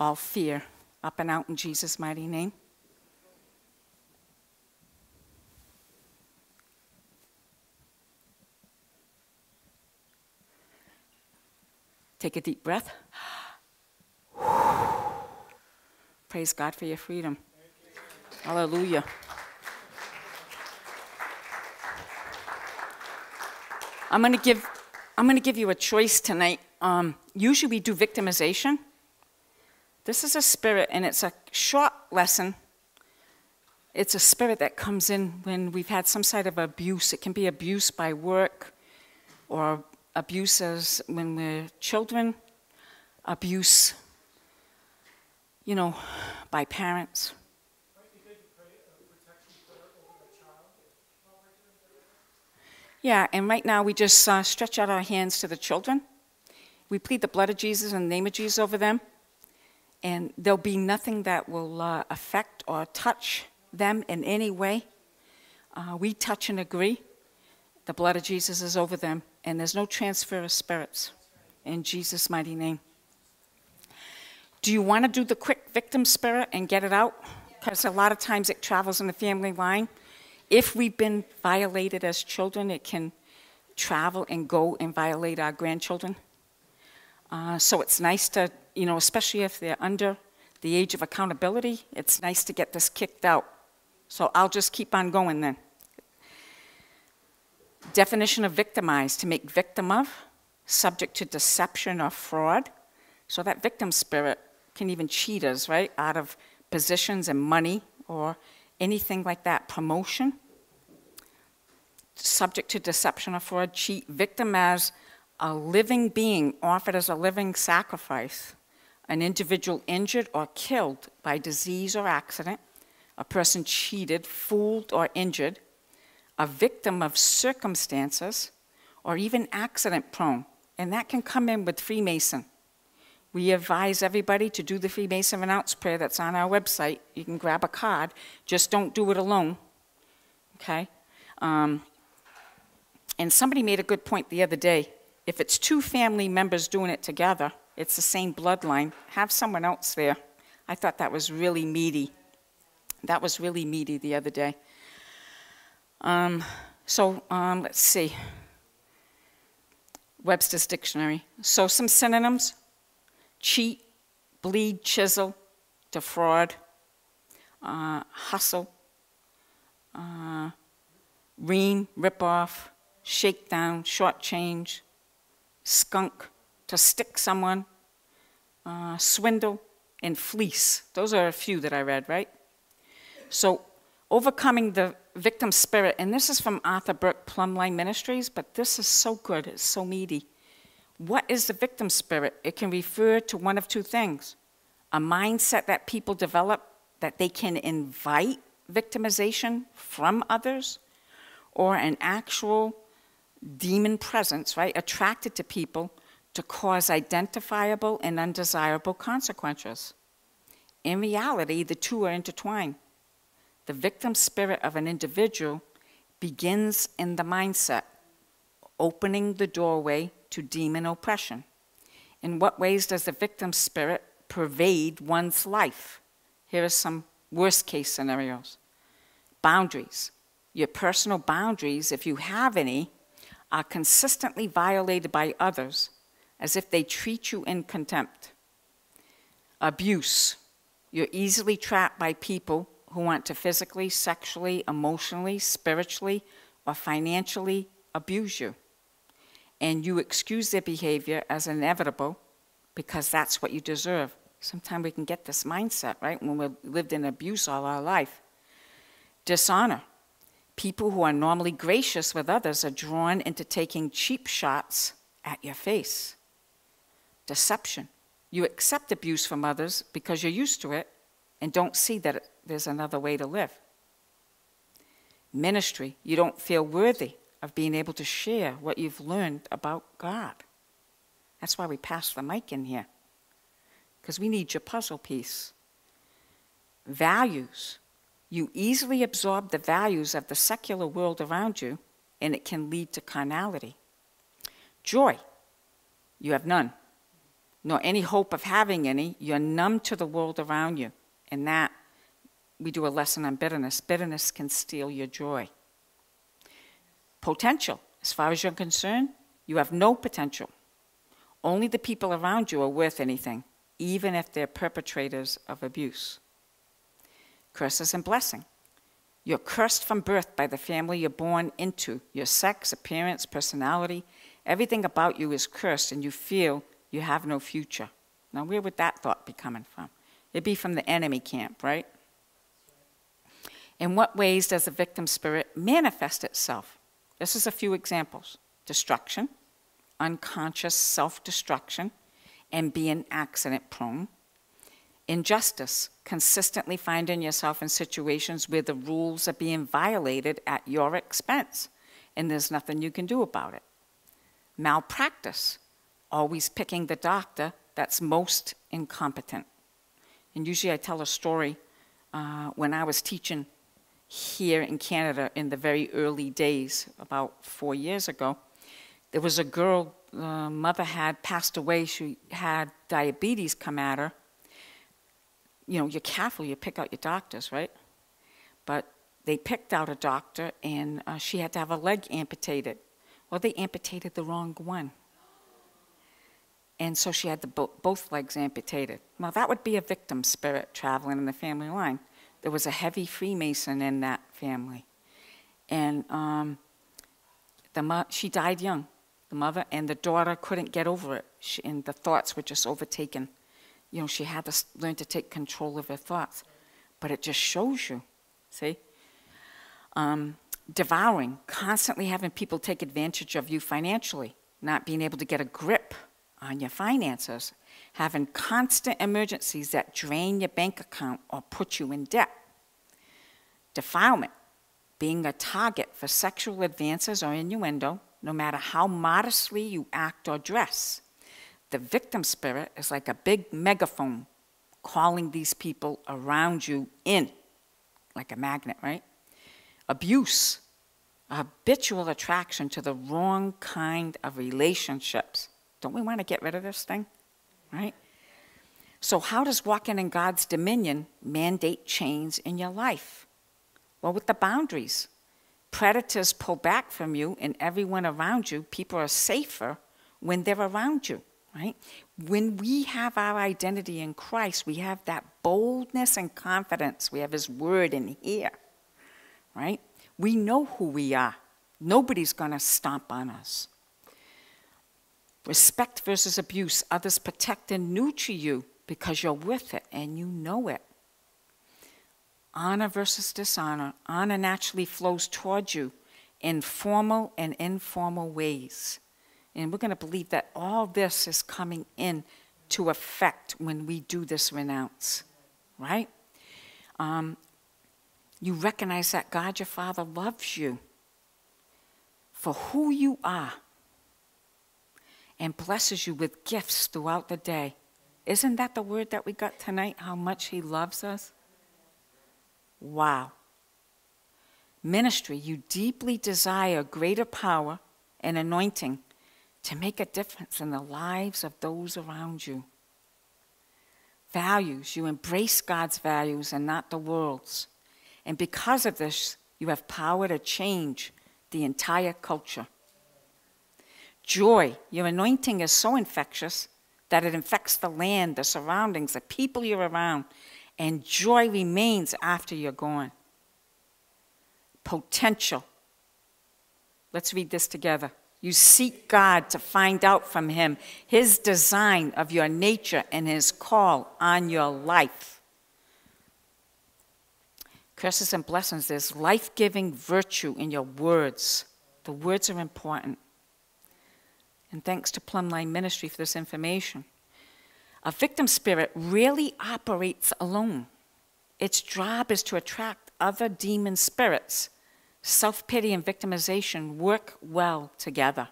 All fear, up and out in Jesus' mighty name. Take a deep breath. Praise God for your freedom. You. Hallelujah. I'm going to give, I'm going to give you a choice tonight. Um, usually we do victimization. This is a spirit, and it's a short lesson. It's a spirit that comes in when we've had some sort of abuse. It can be abuse by work or abuses when we're children, abuse, you know, by parents. Yeah, and right now we just uh, stretch out our hands to the children. We plead the blood of Jesus and the name of Jesus over them, and there'll be nothing that will uh, affect or touch them in any way, uh, we touch and agree. The blood of Jesus is over them, and there's no transfer of spirits. In Jesus' mighty name. Do you want to do the quick victim spirit and get it out? Because a lot of times it travels in the family line. If we've been violated as children, it can travel and go and violate our grandchildren. Uh, so it's nice to, you know, especially if they're under the age of accountability, it's nice to get this kicked out. So I'll just keep on going then. Definition of victimize, to make victim of, subject to deception or fraud. So that victim spirit can even cheat us, right, out of positions and money or anything like that. Promotion, subject to deception or fraud, cheat. Victim as a living being offered as a living sacrifice. An individual injured or killed by disease or accident. A person cheated, fooled, or injured. A victim of circumstances or even accident prone. And that can come in with Freemason. We advise everybody to do the Freemason Renounce Prayer that's on our website. You can grab a card. Just don't do it alone, okay? Um, and somebody made a good point the other day. If it's two family members doing it together, it's the same bloodline, have someone else there. I thought that was really meaty. That was really meaty the other day. Um, so um, let's see. Webster's Dictionary. So some synonyms. Cheat, bleed, chisel, defraud, uh, hustle, uh, ream, rip off, shakedown, shortchange, skunk, to stick someone, uh, swindle, and fleece. Those are a few that I read, right? So overcoming the victim spirit, and this is from Arthur Burke, Plumline Ministries, but this is so good, it's so meaty. What is the victim spirit? It can refer to one of two things. A mindset that people develop that they can invite victimization from others, or an actual demon presence, right, attracted to people to cause identifiable and undesirable consequences. In reality, the two are intertwined. The victim spirit of an individual begins in the mindset, opening the doorway to demon oppression. In what ways does the victim spirit pervade one's life? Here are some worst case scenarios. Boundaries. Your personal boundaries, if you have any, are consistently violated by others as if they treat you in contempt. Abuse. You're easily trapped by people who want to physically, sexually, emotionally, spiritually, or financially abuse you. And you excuse their behavior as inevitable because that's what you deserve. Sometimes we can get this mindset, right, when we've lived in abuse all our life. Dishonor. People who are normally gracious with others are drawn into taking cheap shots at your face. Deception. You accept abuse from others because you're used to it and don't see that it, there's another way to live. Ministry. You don't feel worthy of being able to share what you've learned about God. That's why we pass the mic in here, because we need your puzzle piece. Values. You easily absorb the values of the secular world around you, and it can lead to carnality. Joy. You have none, nor any hope of having any. You're numb to the world around you, and that, we do a lesson on bitterness. Bitterness can steal your joy. Potential. As far as you're concerned, you have no potential. Only the people around you are worth anything, even if they're perpetrators of abuse. Curses and blessing. You're cursed from birth by the family you're born into. Your sex, appearance, personality, everything about you is cursed, and you feel you have no future. Now, where would that thought be coming from? It'd be from the enemy camp, right? In what ways does the victim spirit manifest itself? This is a few examples. Destruction, unconscious self-destruction, and being accident-prone. Injustice, consistently finding yourself in situations where the rules are being violated at your expense, and there's nothing you can do about it. Malpractice, always picking the doctor that's most incompetent. And usually I tell a story uh, when I was teaching here in Canada in the very early days, about four years ago. There was a girl, uh, mother had passed away. She had diabetes come at her. You know, you're careful, you pick out your doctors, right? But they picked out a doctor, and uh, she had to have a leg amputated. Well, they amputated the wrong one. And so she had the bo both legs amputated. Now, that would be a victim spirit traveling in the family line. There was a heavy Freemason in that family. And um, the mo she died young, the mother, and the daughter couldn't get over it. She, and the thoughts were just overtaken. You know, she had to learn to take control of her thoughts. But it just shows you, see? Um, devouring, constantly having people take advantage of you financially, not being able to get a grip on your finances, having constant emergencies that drain your bank account or put you in debt. Defilement, being a target for sexual advances or innuendo, no matter how modestly you act or dress. The victim spirit is like a big megaphone calling these people around you in, like a magnet, right? Abuse, a habitual attraction to the wrong kind of relationships. Don't we want to get rid of this thing, right? So how does walking in God's dominion mandate change in your life? Well, with the boundaries. Predators pull back from you and everyone around you. People are safer when they're around you, right? When we have our identity in Christ, we have that boldness and confidence. We have His word in here, right? We know who we are. Nobody's going to stomp on us. Respect versus abuse. Others protect and nurture you because you're with it and you know it. Honor versus dishonor. Honor naturally flows towards you in formal and informal ways. And we're going to believe that all this is coming in to effect when we do this renounce, right? Um, you recognize that God, your Father, loves you for who you are, and blesses you with gifts throughout the day. Isn't that the word that we got tonight, how much He loves us? Wow. Ministry, you deeply desire greater power and anointing to make a difference in the lives of those around you. Values, you embrace God's values and not the world's. And because of this, you have power to change the entire culture. Joy, your anointing is so infectious that it infects the land, the surroundings, the people you're around, and joy remains after you're gone. Potential. Let's read this together. You seek God to find out from Him His design of your nature and His call on your life. Curses and blessings, there's life-giving virtue in your words. The words are important. And thanks to Plumline Ministry for this information. A victim spirit rarely operates alone. Its job is to attract other demon spirits. Self-pity and victimization work well together.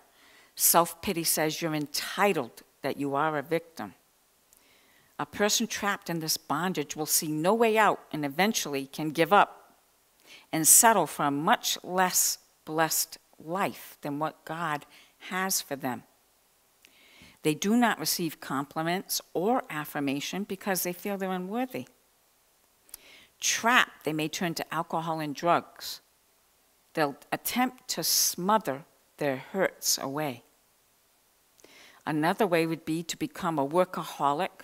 Self-pity says you're entitled, that you are a victim. A person trapped in this bondage will see no way out and eventually can give up and settle for a much less blessed life than what God has for them. They do not receive compliments or affirmation because they feel they're unworthy. Trapped, they may turn to alcohol and drugs. They'll attempt to smother their hurts away. Another way would be to become a workaholic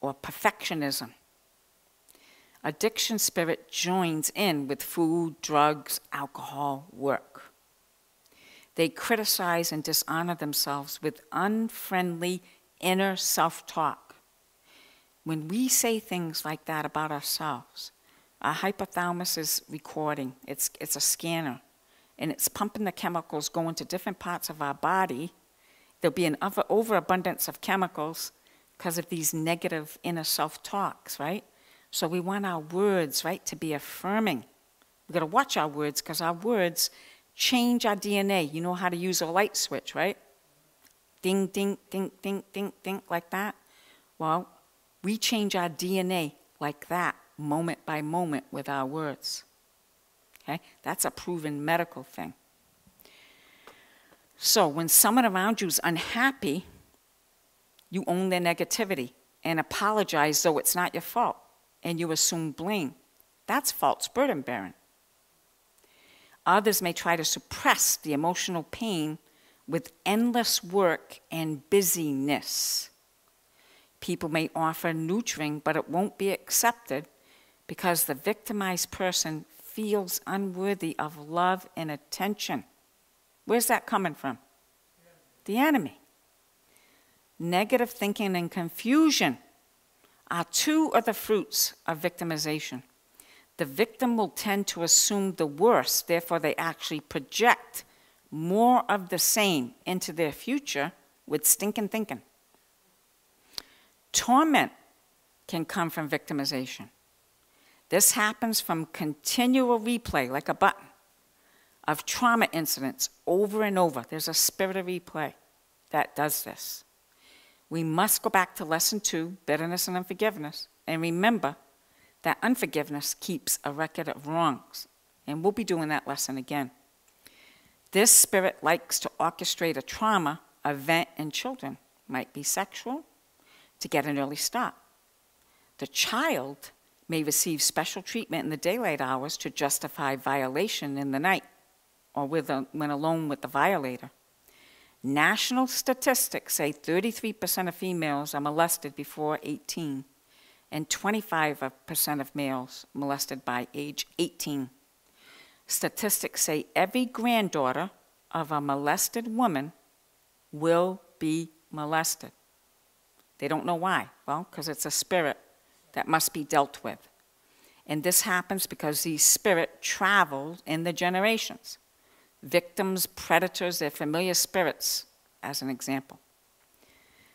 or perfectionism. Addiction spirit joins in with food, drugs, alcohol, work. They criticize and dishonor themselves with unfriendly inner self-talk. When we say things like that about ourselves, our hypothalamus is recording. It's, it's a scanner, and it's pumping the chemicals going to different parts of our body. There'll be an over, overabundance of chemicals because of these negative inner self-talks, right? So we want our words, right, to be affirming. We've got to watch our words because our words change our D N A. You know how to use a light switch, right? Ding, ding, ding, ding, ding, ding, like that. Well, we change our D N A like that, moment by moment, with our words. Okay? That's a proven medical thing. So when someone around you is unhappy, you own their negativity and apologize, though it's not your fault, and you assume blame. That's false burden bearing. Others may try to suppress the emotional pain with endless work and busyness. People may offer nurturing, but it won't be accepted because the victimized person feels unworthy of love and attention. Where's that coming from? The enemy. Negative thinking and confusion are two of the fruits of victimization. The victim will tend to assume the worst, therefore they actually project more of the same into their future with stinking thinking. Torment can come from victimization. This happens from continual replay, like a button, of trauma incidents over and over. There's a spirit of replay that does this. We must go back to lesson two, bitterness and unforgiveness, and remember that unforgiveness keeps a record of wrongs. And we'll be doing that lesson again. This spirit likes to orchestrate a trauma event in children. Might be sexual, to get an early start. The child may receive special treatment in the daylight hours to justify violation in the night or with a, when alone with the violator. National statistics say thirty-three percent of females are molested before eighteen and twenty-five percent of males molested by age eighteen. Statistics say every granddaughter of a molested woman will be molested. They don't know why. Well, because it's a spirit that must be dealt with. And this happens because the spirit travels in the generations. Victims, predators, they're familiar spirits, as an example.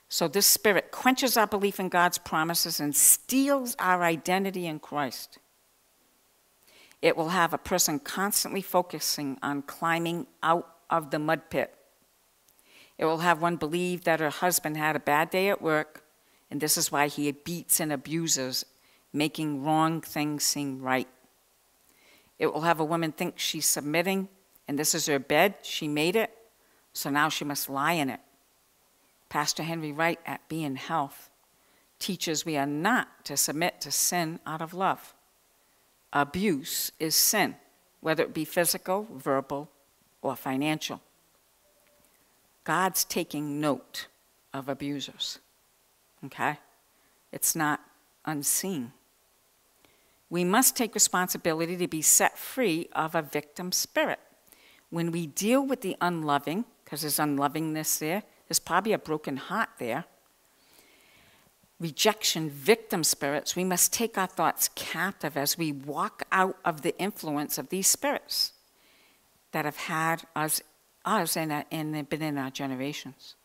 So this spirit quenches our belief in God's promises and steals our identity in Christ. It will have a person constantly focusing on climbing out of the mud pit. It will have one believe that her husband had a bad day at work, and this is why he beats and abuses, making wrong things seem right. It will have a woman think she's submitting, and this is her bed, she made it, so now she must lie in it. Pastor Henry Wright at Be In Health teaches we are not to submit to sin out of love. Abuse is sin, whether it be physical, verbal, or financial. God's taking note of abusers, okay? It's not unseen. We must take responsibility to be set free of a victim spirit. When we deal with the unloving, because there's unlovingness there, there's probably a broken heart there. Rejection, victim spirits, we must take our thoughts captive as we walk out of the influence of these spirits that have had us, us and, our, and been in our generations.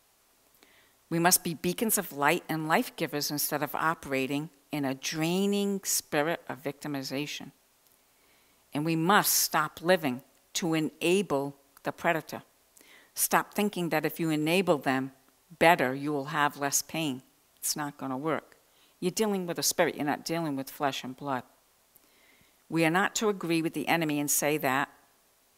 We must be beacons of light and life givers instead of operating in a draining spirit of victimization. And we must stop living to enable the predator. Stop thinking that if you enable them better, you will have less pain. It's not going to work. You're dealing with a spirit. You're not dealing with flesh and blood. We are not to agree with the enemy and say that,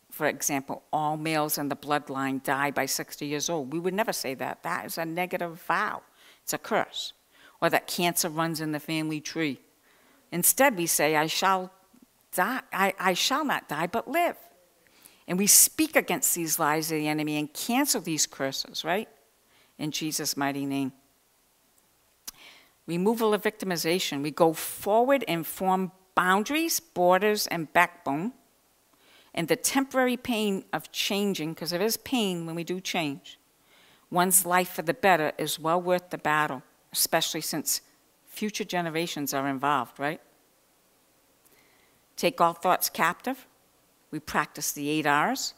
for example, all males in the bloodline die by sixty years old. We would never say that. That is a negative vow. It's a curse. Or that cancer runs in the family tree. Instead, we say, I shall, die. I, I shall not die but live. And we speak against these lies of the enemy and cancel these curses, right? In Jesus' mighty name. Removal of victimization. We go forward and form boundaries, borders, and backbone. And the temporary pain of changing, because there is pain when we do change, one's life for the better is well worth the battle, especially since future generations are involved, right? Take all thoughts captive. We practice the eight R's.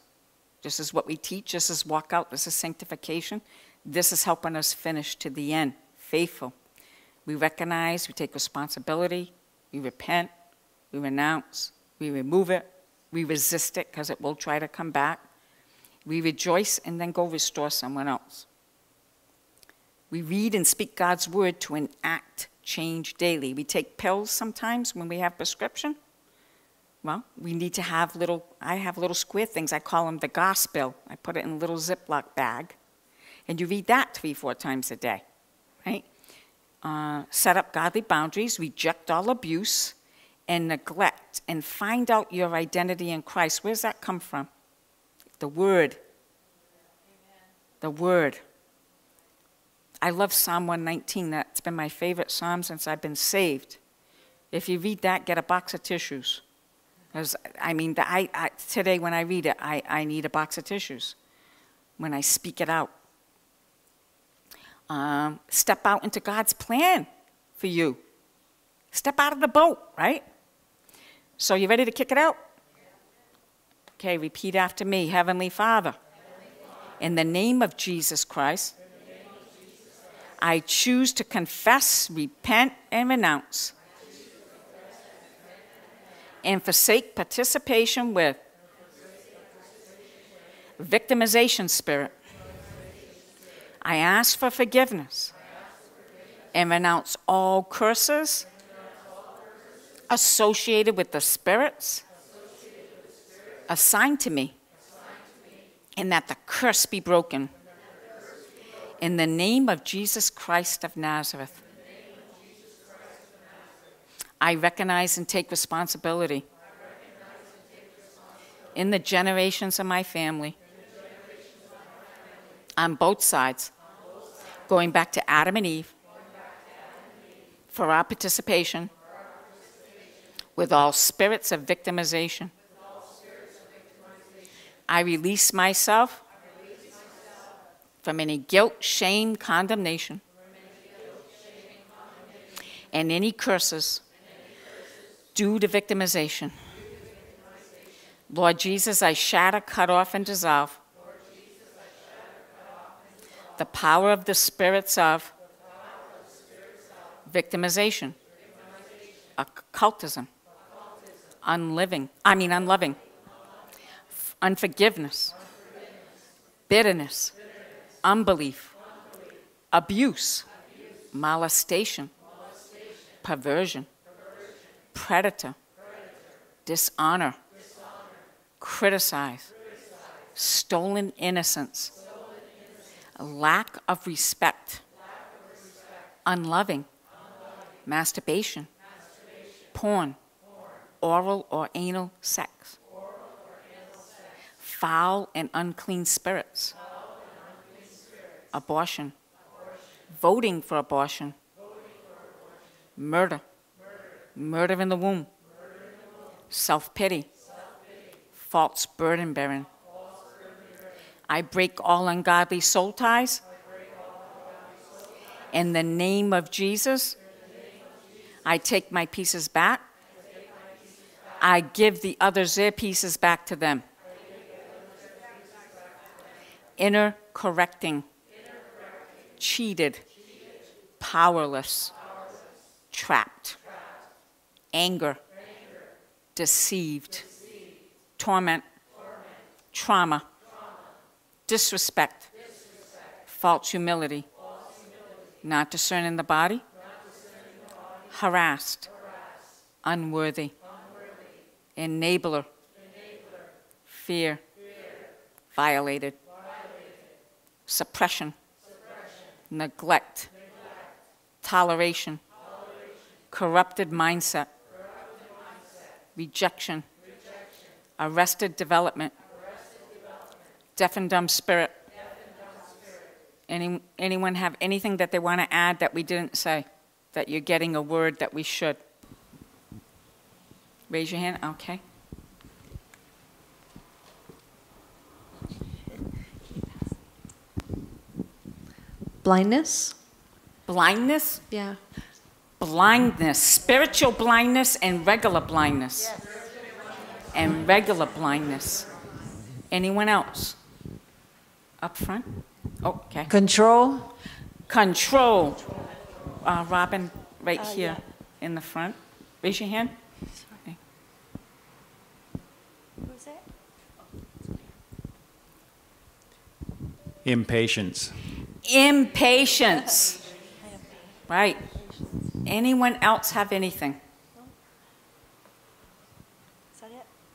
This is what we teach. This is walk out. This is sanctification. This is helping us finish to the end, faithful. We recognize, we take responsibility, we repent, we renounce, we remove it, we resist it because it will try to come back. We rejoice and then go restore someone else. We read and speak God's word to enact change daily. We take pills sometimes when we have prescription Well, we need to have little, I have little square things. I call them the gospel. I put it in a little Ziploc bag. And you read that three, four times a day, right? Uh, set up godly boundaries, reject all abuse, and neglect, and find out your identity in Christ. Where does that come from? The Word. Amen. The Word. I love Psalm one nineteen. That's been my favorite psalm since I've been saved. If you read that, get a box of tissues. Because, I mean, the, I, I, today when I read it, I, I need a box of tissues when I speak it out. Um, step out into God's plan for you. Step out of the boat, right? So you ready to kick it out? Okay, repeat after me. Heavenly Father, in the name of Jesus Christ, I choose to confess, repent, and renounce. And forsake participation with victimization spirit. I ask for forgiveness and renounce all curses associated with the spirits assigned to me, and that the curse be broken. In the name of Jesus Christ of Nazareth. I recognize and take responsibility in the generations of my family, on both sides, going back to Adam and Eve, for our participation with all spirits of victimization. I release myself from any guilt, shame, condemnation, and any curses due to victimization. Lord Jesus, I shatter, cut off, and dissolve the power of the spirits of victimization, occultism, unliving, I mean unloving, unforgiveness, bitterness, unbelief, abuse, molestation, perversion, Predator, Predator. Dishonor. Dishonor, criticize, criticize. Stolen innocence, Stolen innocence. Lack of respect, Lack of respect. Unloving. Unloving, masturbation, masturbation. Porn. Porn, oral or anal sex, oral or anal sex. Foul and unclean spirits, Foul and unclean spirits. Abortion. Abortion, voting for abortion, voting for abortion. Murder. Murder in the womb, self-pity, self false burden bearing. I break all ungodly soul ties. In the name of Jesus, I take my pieces back. I give the others their pieces back to them. Inner correcting, cheated, powerless, trapped. Anger, Anger. Deceived, deceived. Torment, torment. Trauma, trauma. Disrespect, disrespect. False, humility. False humility, not discerning the body, not discerning the body. Harassed, harassed. Unworthy. Unworthy, enabler, enabler. Fear, Fear. Violated. Violated, suppression, suppression. Neglect, neglect. Toleration, toleration. Corrupted mindset. Rejection. Rejection. Arrested development. Arrested development. Deaf and dumb spirit. Deaf and dumb spirit. Any, anyone have anything that they want to add that we didn't say? That you're getting a word that we should? Raise your hand. Okay. Blindness? Blindness? Yeah. Blindness, spiritual blindness and regular blindness. Yes. And regular blindness. Anyone else? Up front? Oh, okay. Control. Control. Uh, Robin, right uh, here yeah. in the front. Raise your hand. Okay. Who's that? Impatience. Impatience. Right. Anyone else have anything? No.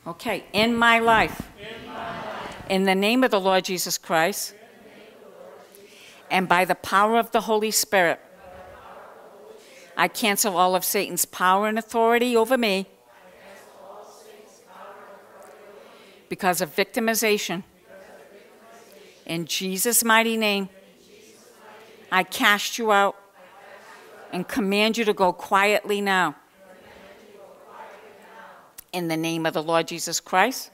Okay, in my life. In my life. In the name of the Lord Jesus Christ. And by the power of the Holy Spirit, I cancel all of Satan's power and authority over me because of victimization. In Jesus' mighty name, I cast you out and command you to go quietly now. In the name of the Lord Jesus Christ,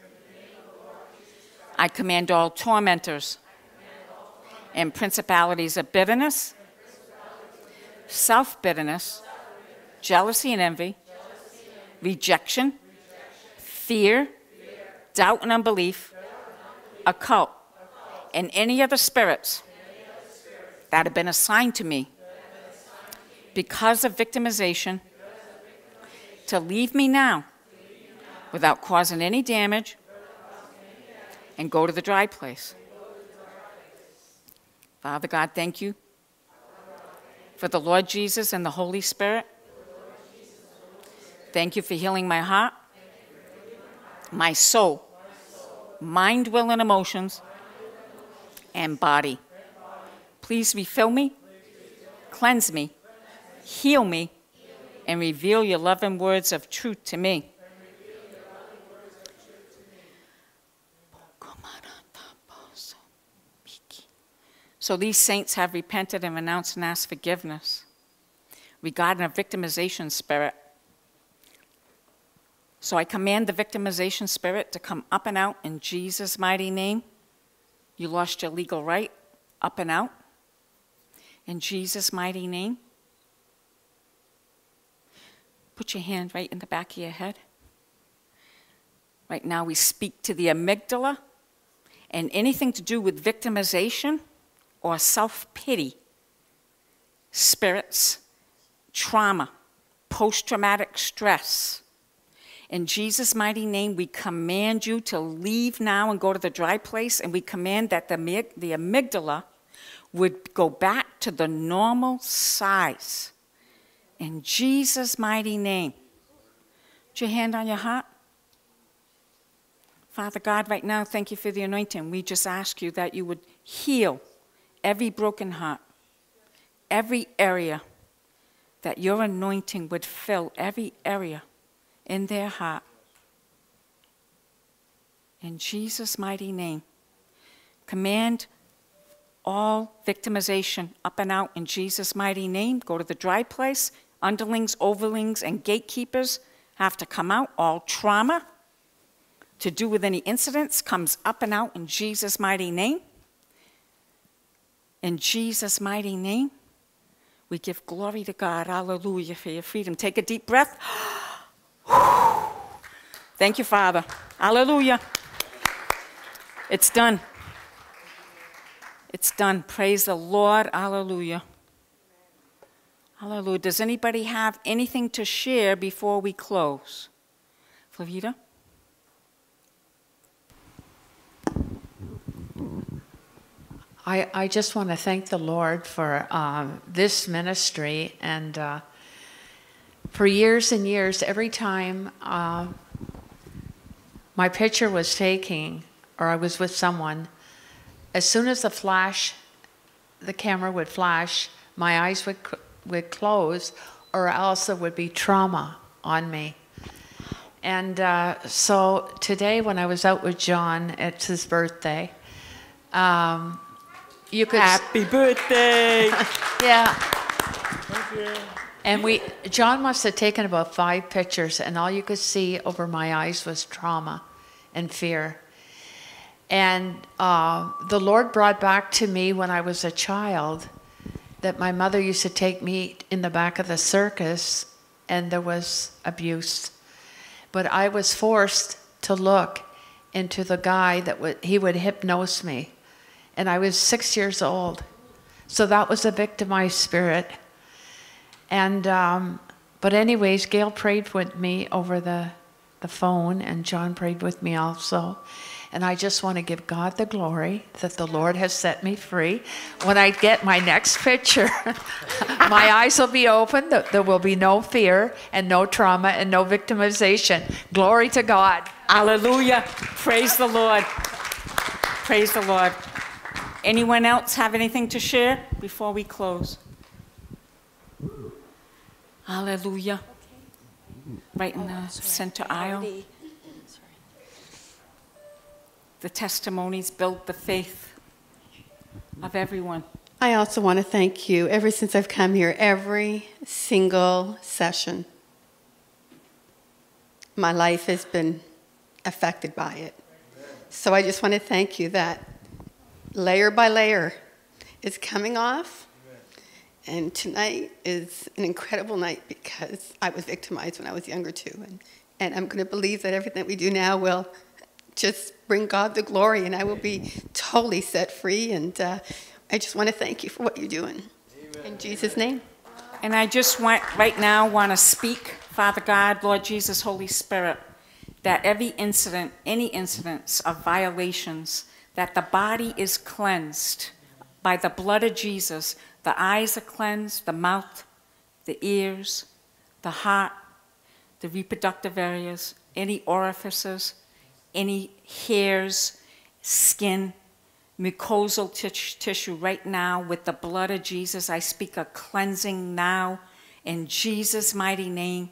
I command all tormentors and principalities of bitterness, self-bitterness, jealousy and envy, rejection, fear, doubt and unbelief, occult, and any other spirits that have been assigned to me because of victimization to leave me now without causing any damage and go to the dry place. Father God, thank you for the Lord Jesus and the Holy Spirit. Thank you for healing my heart, my soul, mind, will, and emotions, and body. Please refill me, cleanse me, heal me, and reveal your loving words of truth to me. So these saints have repented and renounced and asked forgiveness regarding a victimization spirit. So I command the victimization spirit to come up and out in Jesus' mighty name. You lost your legal right, up and out. In Jesus' mighty name. Put your hand right in the back of your head. Right now we speak to the amygdala and anything to do with victimization or self-pity, spirits, trauma, post-traumatic stress. In Jesus' mighty name, we command you to leave now and go to the dry place, and we command that the, the amygdala would go back to the normal size. In Jesus' mighty name. Put your hand on your heart. Father God, right now, thank you for the anointing. We just ask you that you would heal every broken heart, every area, that your anointing would fill every area in their heart. In Jesus' mighty name, command all victimization up and out in Jesus' mighty name. Go to the dry place. Underlings, overlings, and gatekeepers have to come out. All trauma to do with any incidents comes up and out in Jesus' mighty name. In Jesus' mighty name, we give glory to God. Hallelujah for your freedom. Take a deep breath. Thank you, Father. Hallelujah. It's done. It's done. Praise the Lord. Hallelujah. Hallelujah. Does anybody have anything to share before we close? Flavita? I, I just want to thank the Lord for uh, this ministry, and uh, for years and years, every time uh, my picture was taking, or I was with someone, as soon as the flash, the camera would flash, my eyes would, would close, or else there would be trauma on me. And uh, so today when I was out with John, it's his birthday, um, you could happy birthday. Yeah. Thank you. And we, John must have taken about five pictures, and all you could see over my eyes was trauma and fear. And uh, the Lord brought back to me when I was a child that my mother used to take me in the back of the circus, and there was abuse. But I was forced to look into the guy that w he would hypnose me. And I was six years old. So that was a victimized spirit. And, um, but anyways, Gail prayed with me over the, the phone, and John prayed with me also. And I just want to give God the glory that the Lord has set me free. When I get my next picture, my eyes will be open. There will be no fear and no trauma and no victimization. Glory to God. Hallelujah. Praise the Lord. Praise the Lord. Anyone else have anything to share before we close? Hallelujah. Right in the center aisle. The testimonies build the faith of everyone. I also want to thank you. Ever since I've come here, every single session, my life has been affected by it. So I just want to thank you that layer by layer is coming off. And tonight is an incredible night because I was victimized when I was younger too. And, and I'm going to believe that everything that we do now will just bring God the glory, and I will be totally set free. And uh, I just want to thank you for what you're doing. Amen. In Jesus' name. And I just want, right now, want to speak, Father God, Lord Jesus, Holy Spirit, that every incident, any incidents of violations, that the body is cleansed by the blood of Jesus. The eyes are cleansed, the mouth, the ears, the heart, the reproductive areas, any orifices, any hairs, skin, mucosal tissue right now with the blood of Jesus. I speak a cleansing now in Jesus' mighty name,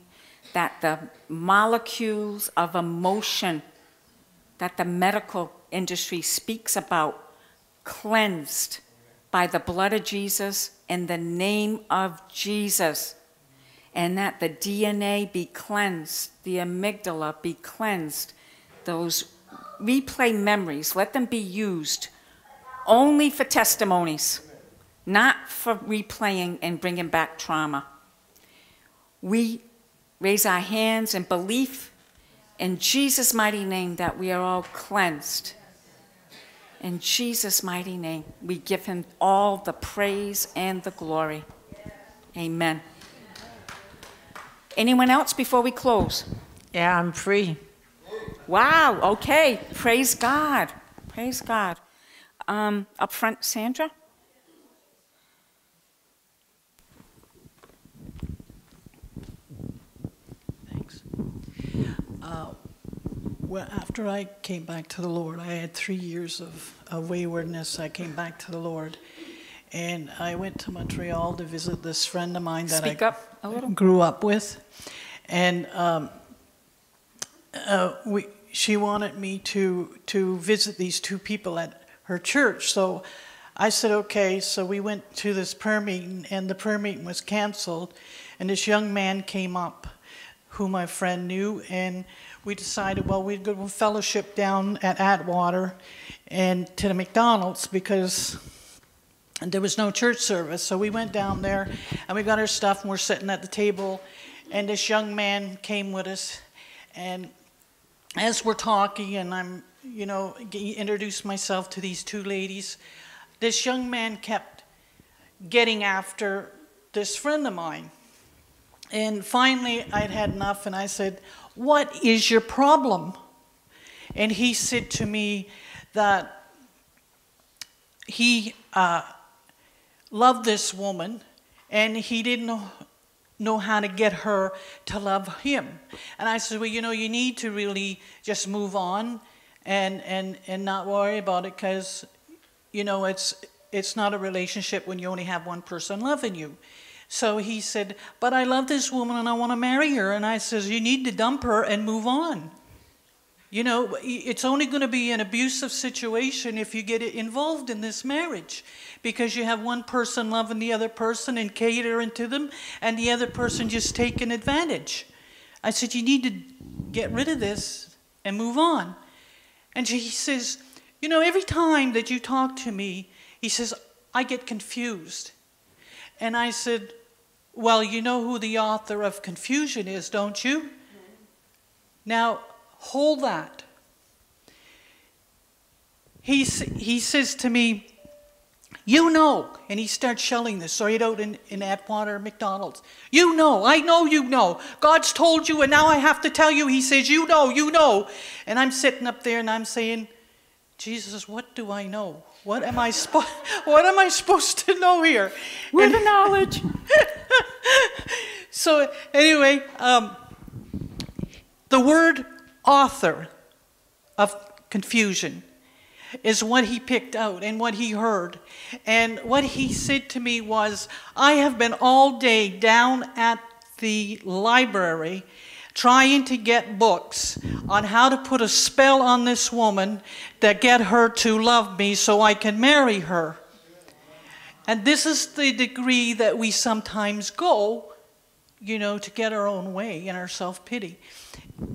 that the molecules of emotion that the medical industry speaks about cleansed by the blood of Jesus in the name of Jesus, and that the D N A be cleansed, the amygdala be cleansed, those replay memories, let them be used only for testimonies, not for replaying and bringing back trauma. We raise our hands in belief in Jesus' mighty name that we are all cleansed. In Jesus' mighty name, we give him all the praise and the glory. Amen. Anyone else before we close? Yeah, I'm free. Wow, okay, praise God, praise God. Um, up front, Sandra. Thanks. Uh, well, after I came back to the Lord, I had three years of, of waywardness. I came back to the Lord, and I went to Montreal to visit this friend of mine that Speak I up a little. grew up with, and um, Uh, we, she wanted me to, to visit these two people at her church. So I said, okay. So we went to this prayer meeting, and the prayer meeting was canceled. And this young man came up who my friend knew, and we decided, well, we'd go to fellowship down at Atwater and to the McDonald's because there was no church service. So we went down there, and we got our stuff, and we're sitting at the table. And this young man came with us, and as we're talking, and I'm, you know, introduced myself to these two ladies, this young man kept getting after this friend of mine. And finally, I'd had enough, and I said, what is your problem? And he said to me that he uh, loved this woman, and he didn't know know how to get her to love him. And I said, well, you know, you need to really just move on and, and, and not worry about it, because, you know, it's, it's not a relationship when you only have one person loving you. So he said, but I love this woman and I want to marry her. And I says, you need to dump her and move on. You know, it's only going to be an abusive situation if you get involved in this marriage, because you have one person loving the other person and catering to them, and the other person just taking advantage. I said, you need to get rid of this and move on. And he says, you know, every time that you talk to me, he says, I get confused. And I said, well, you know who the author of confusion is, don't you? Now, hold that. He, he says to me, you know, and he starts shouting this right out in, in Atwater McDonald's. You know, I know you know. God's told you, and now I have to tell you. He says, you know, you know. And I'm sitting up there, and I'm saying, Jesus, what do I know? What am I, spo what am I supposed to know here? We're and, the knowledge. So anyway, um, the word author of confusion is what he picked out and what he heard. And what he said to me was, I have been all day down at the library trying to get books on how to put a spell on this woman that get her to love me so I can marry her. And this is the degree that we sometimes go, you know, to get our own way in our self-pity.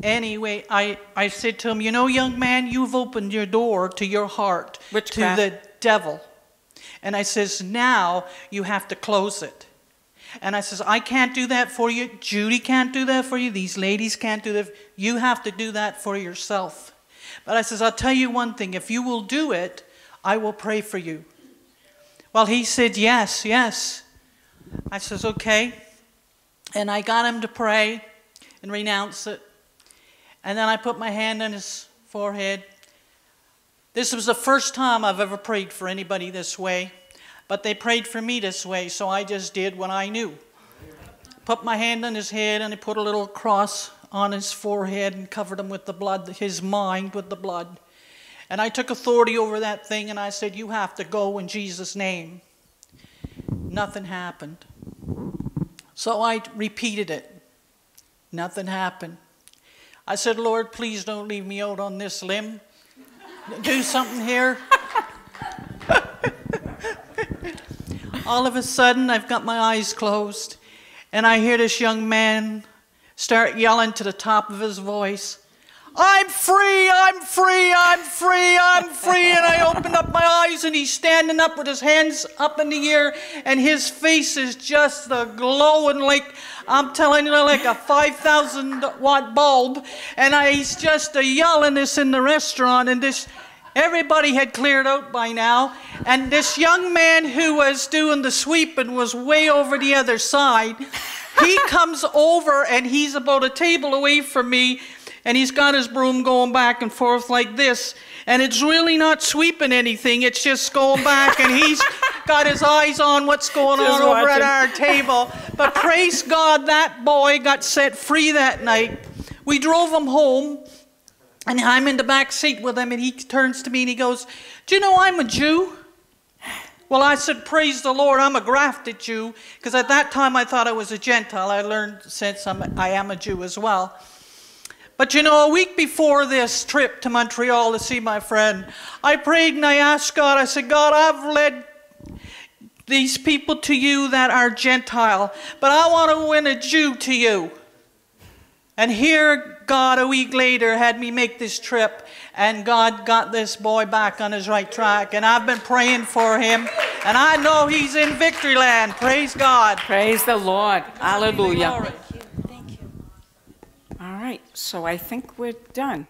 Anyway, I, I said to him, you know, young man, you've opened your door to your heart Witchcraft. to the devil. And I says, now you have to close it. And I says, I can't do that for you. Judy can't do that for you. These ladies can't do that. You have to do that for yourself. But I says, I'll tell you one thing. If you will do it, I will pray for you. Well, he said, yes, yes. I says, okay. And I got him to pray and renounce it. And then I put my hand on his forehead. This was the first time I've ever prayed for anybody this way. But they prayed for me this way, so I just did what I knew. Put my hand on his head, and I put a little cross on his forehead and covered him with the blood, his mind with the blood. And I took authority over that thing, and I said, you have to go in Jesus' name. Nothing happened. So I repeated it. Nothing happened. I said, Lord, please don't leave me out on this limb. Do something here. All of a sudden, I've got my eyes closed, and I hear this young man start yelling to the top of his voice, I'm free, I'm free, I'm free, I'm free. And I opened up my eyes, and he's standing up with his hands up in the air, and his face is just a glowing like, I'm telling you, like a five thousand watt bulb. And I, he's just a yelling this in the restaurant, and this... Everybody had cleared out by now, and this young man who was doing the sweeping was way over the other side. He comes over, and he's about a table away from me, and he's got his broom going back and forth like this, and it's really not sweeping anything, it's just going back, and he's got his eyes on what's going just on watching. over at our table. But praise God, that boy got set free that night. We drove him home. And I'm in the back seat with him, and he turns to me and he goes, do you know I'm a Jew? Well, I said, praise the Lord, I'm a grafted Jew, because at that time I thought I was a Gentile. I learned since I'm, I am a Jew as well. But you know, a week before this trip to Montreal to see my friend, I prayed and I asked God, I said, God, I've led these people to you that are Gentile, but I want to win a Jew to you. And here, God, a week later, had me make this trip, and God got this boy back on his right track, and I've been praying for him, and I know he's in victory land. Praise God. Praise the Lord. Hallelujah. Thank you. Thank you. All right, so I think we're done.